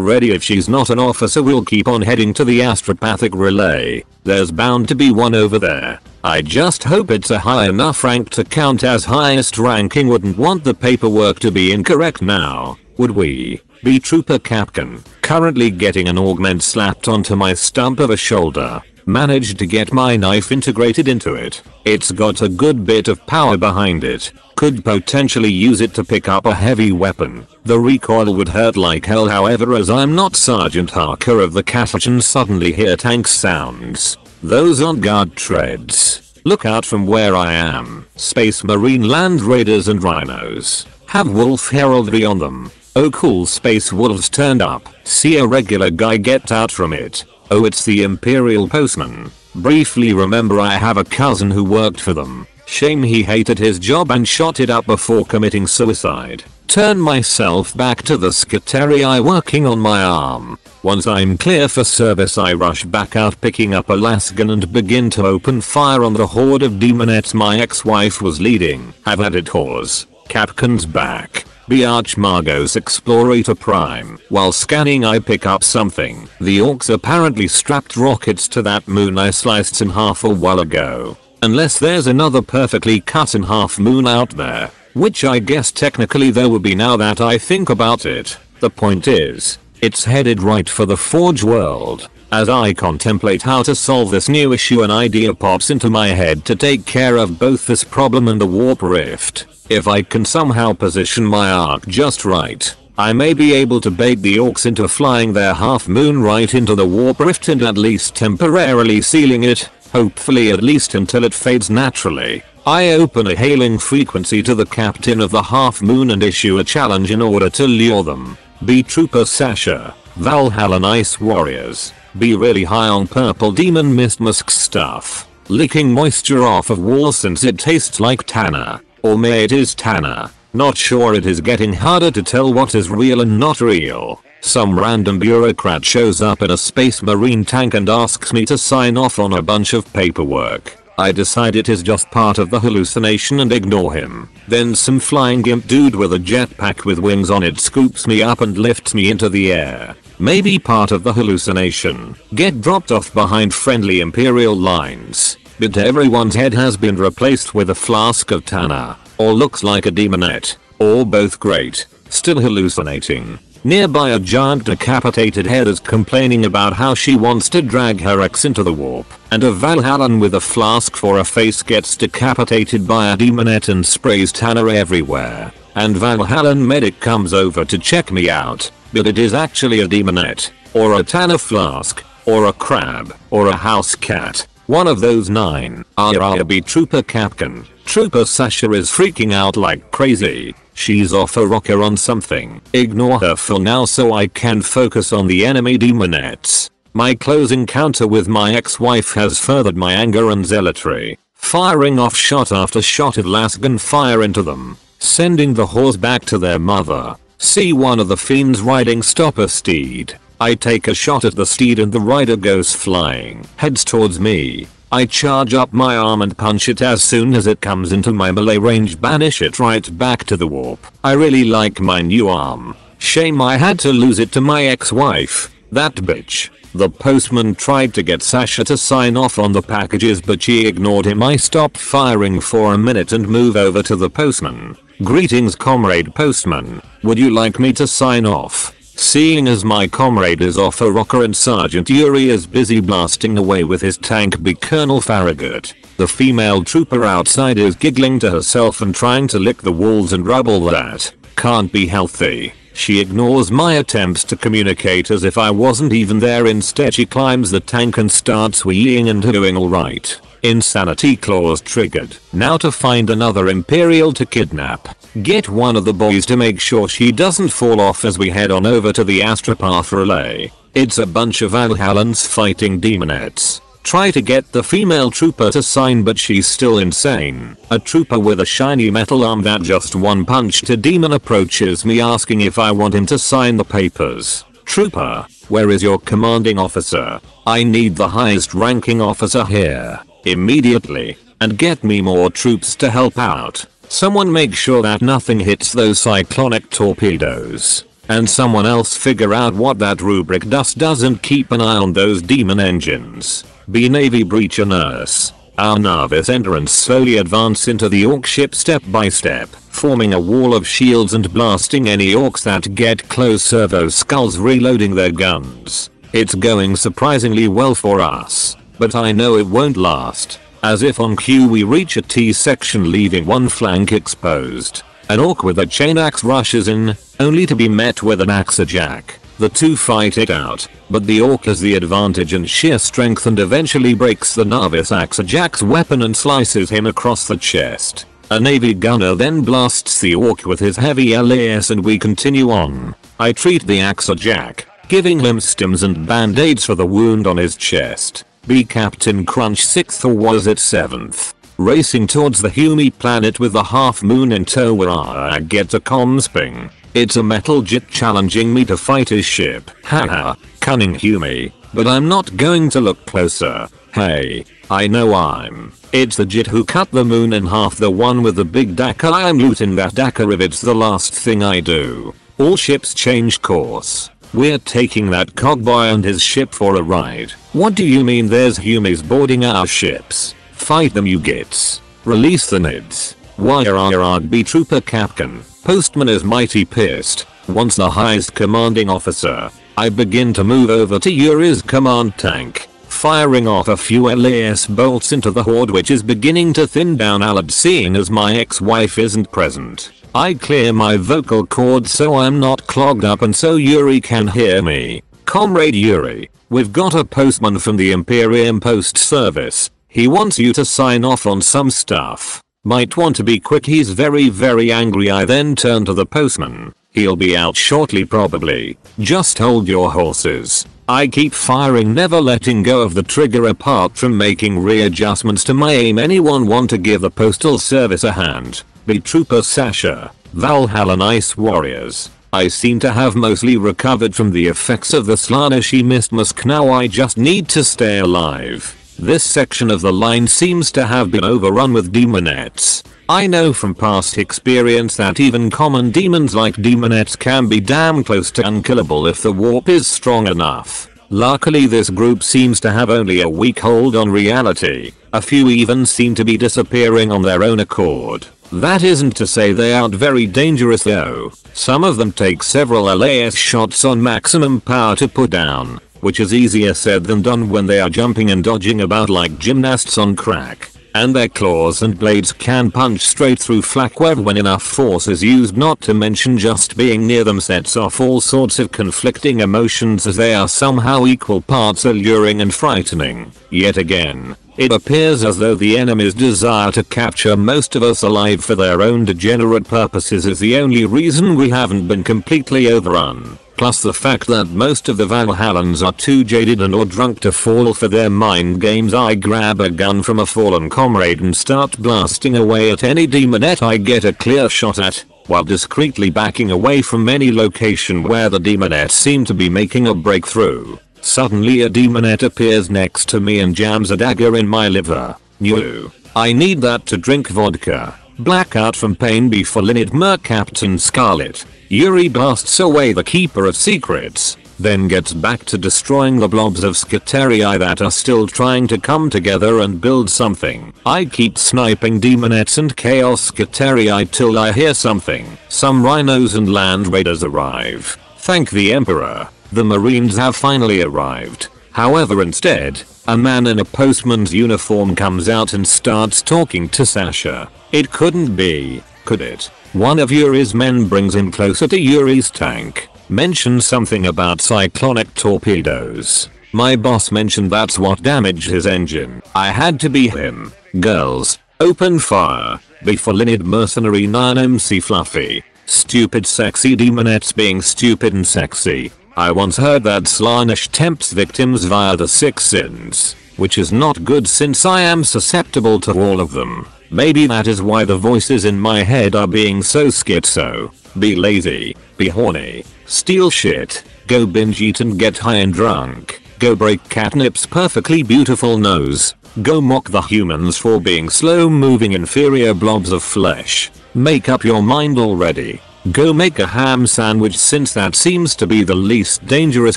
ready. If she's not an officer, we'll keep on heading to the astropathic relay. There's bound to be one over there. I just hope it's a high enough rank to count as highest ranking. Wouldn't want the paperwork to be incorrect now, would we? B Trooper Captain, currently getting an augment slapped onto my stump of a shoulder. Managed to get my knife integrated into it. It's got a good bit of power behind it. Could potentially use it to pick up a heavy weapon. The recoil would hurt like hell, however, as I'm not Sergeant Harker of the Catachan, suddenly hear tank sounds. Those on guard treads. Look out from where I am. Space Marine Land Raiders and Rhinos have wolf heraldry on them. Oh cool, space wolves turned up. See a regular guy get out from it. Oh, it's the Imperial postman. Briefly remember I have a cousin who worked for them. Shame he hated his job and shot it up before committing suicide. Turn myself back to the Scutari working on my arm. Once I'm clear for service, I rush back out, picking up a lasgun and begin to open fire on the horde of demonettes my ex-wife was leading. Have at it, whores. Capcan's back. B Archmagos Explorator Prime. While scanning, I pick up something. The orcs apparently strapped rockets to that moon I sliced in half a while ago. Unless there's another perfectly cut in half moon out there. Which I guess technically there would be now that I think about it. The point is, it's headed right for the Forge World. As I contemplate how to solve this new issue, an idea pops into my head to take care of both this problem and the warp rift. If I can somehow position my arc just right, I may be able to bait the orcs into flying their half moon right into the warp rift and at least temporarily sealing it, hopefully at least until it fades naturally. I open a hailing frequency to the captain of the half moon and issue a challenge in order to lure them. B Trooper Sasha, Valhalla Ice Warriors. Be really high on purple demon mist musk stuff. Licking moisture off of walls since it tastes like tanner. Or may it is tanner. Not sure, it is getting harder to tell what is real and not real. Some random bureaucrat shows up in a space marine tank and asks me to sign off on a bunch of paperwork. I decide it is just part of the hallucination and ignore him. Then some flying gimp dude with a jetpack with wings on it scoops me up and lifts me into the air. Maybe part of the hallucination. Get dropped off behind friendly Imperial lines. But everyone's head has been replaced with a flask of tanner, or looks like a demonette, or both. Great. Still hallucinating. Nearby, a giant decapitated head is complaining about how she wants to drag her ex into the warp, and a Valhallan with a flask for a face gets decapitated by a demonette and sprays tanner everywhere. And Valhallan medic comes over to check me out, but it is actually a demonette, or a tanner flask, or a crab, or a house cat. One of those nine. R R B Trooper Capcan. Trooper Sasha is freaking out like crazy. She's off a rocker on something. Ignore her for now so I can focus on the enemy demonettes. My close encounter with my ex-wife has furthered my anger and zealotry. Firing off shot after shot of lasgun fire into them. Sending the horse back to their mother. See one of the fiends riding stopper steed. I take a shot at the steed and the rider goes flying. Heads towards me. I charge up my arm and punch it as soon as it comes into my melee range. Banish it right back to the warp. I really like my new arm. Shame I had to lose it to my ex-wife. That bitch. The postman tried to get Sasha to sign off on the packages, but she ignored him. I stop firing for a minute and move over to the postman. "Greetings, comrade postman. Would you like me to sign off?" Seeing as my comrade is off a rocker and Sergeant Yuri is busy blasting away with his tank B Colonel Farragut, the female trooper outside is giggling to herself and trying to lick the walls and rubble that can't be healthy. She ignores my attempts to communicate as if I wasn't even there. Instead she climbs the tank and starts wheeling and doing alright. Insanity clause triggered. Now to find another Imperial to kidnap. Get one of the boys to make sure she doesn't fall off as we head on over to the Astropath Relay. It's a bunch of Valhallans fighting demonettes. Try to get the female trooper to sign, but she's still insane. A trooper with a shiny metal arm that just one punched a demon approaches me asking if I want him to sign the papers. Trooper, where is your commanding officer? I need the highest ranking officer here. Immediately. And get me more troops to help out. Someone make sure that nothing hits those cyclonic torpedoes. And someone else figure out what that rubric dust does and keep an eye on those demon engines. B Navy Breacher Nurse. Our novice entrants slowly advance into the Orc ship step by step, forming a wall of shields and blasting any Orcs that get close. Servo skulls reloading their guns. It's going surprisingly well for us. But I know it won't last. As if on cue we reach a T-section leaving one flank exposed. An Orc with a chain axe rushes in, only to be met with an axe jack. The two fight it out, but the Orc has the advantage in sheer strength and eventually breaks the novice axe jack's weapon and slices him across the chest. A Navy gunner then blasts the Orc with his heavy L A S and we continue on. I treat the axe jack, giving him stims and band-aids for the wound on his chest. B Captain Crunch sixth, or was it seventh? Racing towards the Hume planet with the half moon in tow where I get a comms ping. It's a metal jit challenging me to fight his ship. Haha, cunning Hume, but I'm not going to look closer. Hey, I know I'm. It's the jit who cut the moon in half, the one with the big dagger. I'm looting that dagger if it's the last thing I do. All ships change course. We're taking that cogboy and his ship for a ride. What do you mean there's Humies boarding our ships? Fight them, you gits. Release the nids. Yrrrrrrrrrrrrrrrrrrrrrrrrrrrrrrrrrrr B Trooper Captain. Postman is mighty pissed. Wants the highest commanding officer. I begin to move over to Yuri's command tank, firing off a few L A S bolts into the horde which is beginning to thin down. Alab, seeing as my ex-wife isn't present, I clear my vocal cords so I'm not clogged up and so Yuri can hear me. Comrade Yuri, we've got a postman from the Imperium Post Service. He wants you to sign off on some stuff. Might want to be quick, he's very very angry. I then turn to the postman. He'll be out shortly probably. Just hold your horses. I keep firing, never letting go of the trigger apart from making readjustments to my aim. Anyone want to give the postal service a hand? B Trooper Sasha. Valhallan Ice Warriors. I seem to have mostly recovered from the effects of the Slanishi mist mask. Now I just need to stay alive. This section of the line seems to have been overrun with demonettes. I know from past experience that even common demons like demonettes can be damn close to unkillable if the warp is strong enough. Luckily this group seems to have only a weak hold on reality. A few even seem to be disappearing on their own accord. That isn't to say they aren't very dangerous though. Some of them take several L A S shots on maximum power to put down, which is easier said than done when they are jumping and dodging about like gymnasts on crack. And their claws and blades can punch straight through flak web when enough force is used, not to mention just being near them sets off all sorts of conflicting emotions as they are somehow equal parts alluring and frightening. Yet again, it appears as though the enemy's desire to capture most of us alive for their own degenerate purposes is the only reason we haven't been completely overrun. Plus the fact that most of the Valhallans are too jaded and or drunk to fall for their mind games. I grab a gun from a fallen comrade and start blasting away at any demonette I get a clear shot at, while discreetly backing away from any location where the demonettes seem to be making a breakthrough. Suddenly a demonette appears next to me and jams a dagger in my liver. New. I need that to drink vodka. Blackout from pain before Linnet Merc Captain Scarlet. Yuri blasts away the Keeper of Secrets, then gets back to destroying the blobs of Skitarii that are still trying to come together and build something. I keep sniping demonettes and Chaos Skitarii till I hear something. Some rhinos and land raiders arrive. thank the Emperor, the Marines have finally arrived. However, instead, a man in a postman's uniform comes out and starts talking to Sasha. It couldn't be, could it? One of Yuri's men brings him closer to Yuri's tank. Mentioned something about cyclonic torpedoes. My boss mentioned that's what damaged his engine. I had to be him. Girls, open fire. Before Linid mercenary nine M C Fluffy. Stupid sexy demonettes being stupid and sexy. I once heard that Slanish tempts victims via the six sins, which is not good since I am susceptible to all of them. Maybe that is why the voices in my head are being so schizo. Be lazy, be horny, steal shit, go binge eat and get high and drunk, go break catnip's perfectly beautiful nose, go mock the humans for being slow moving inferior blobs of flesh. Make up your mind already. Go make a ham sandwich since that seems to be the least dangerous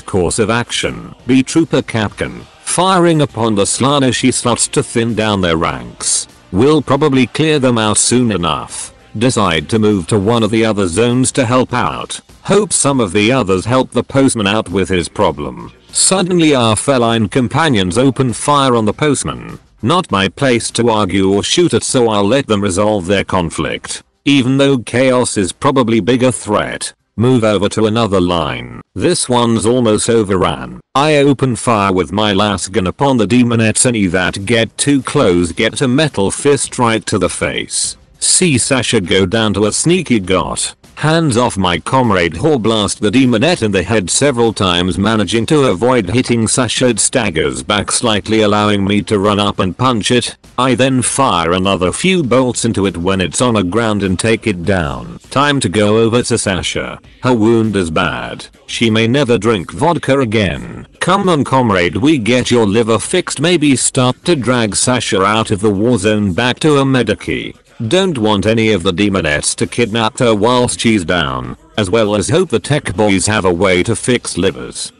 course of action. Be Trooper Captain, firing upon the Slanishy sluts to thin down their ranks. We'll probably clear them out soon enough. Decide to move to one of the other zones to help out. Hope some of the others help the postman out with his problem. Suddenly our feline companions open fire on the postman. Not my place to argue or shoot at, so I'll let them resolve their conflict. Even though chaos is probably bigger threat. Move over to another line. This one's almost overrun. I open fire with my lasgun upon the demonettes. Any that get too close get a metal fist right to the face. See Sasha go down to a sneaky got. Hands off my comrade whore. Blast the demonette in the head several times, managing to avoid hitting Sasha. It staggers back slightly, allowing me to run up and punch it. I then fire another few bolts into it when it's on the ground and take it down. Time to go over to Sasha. Her wound is bad. She may never drink vodka again. Come on comrade, we get your liver fixed. Maybe start to drag Sasha out of the war zone back to a mediki. Don't want any of the demonettes to kidnap her whilst she's down, as well as hope the tech boys have a way to fix livers.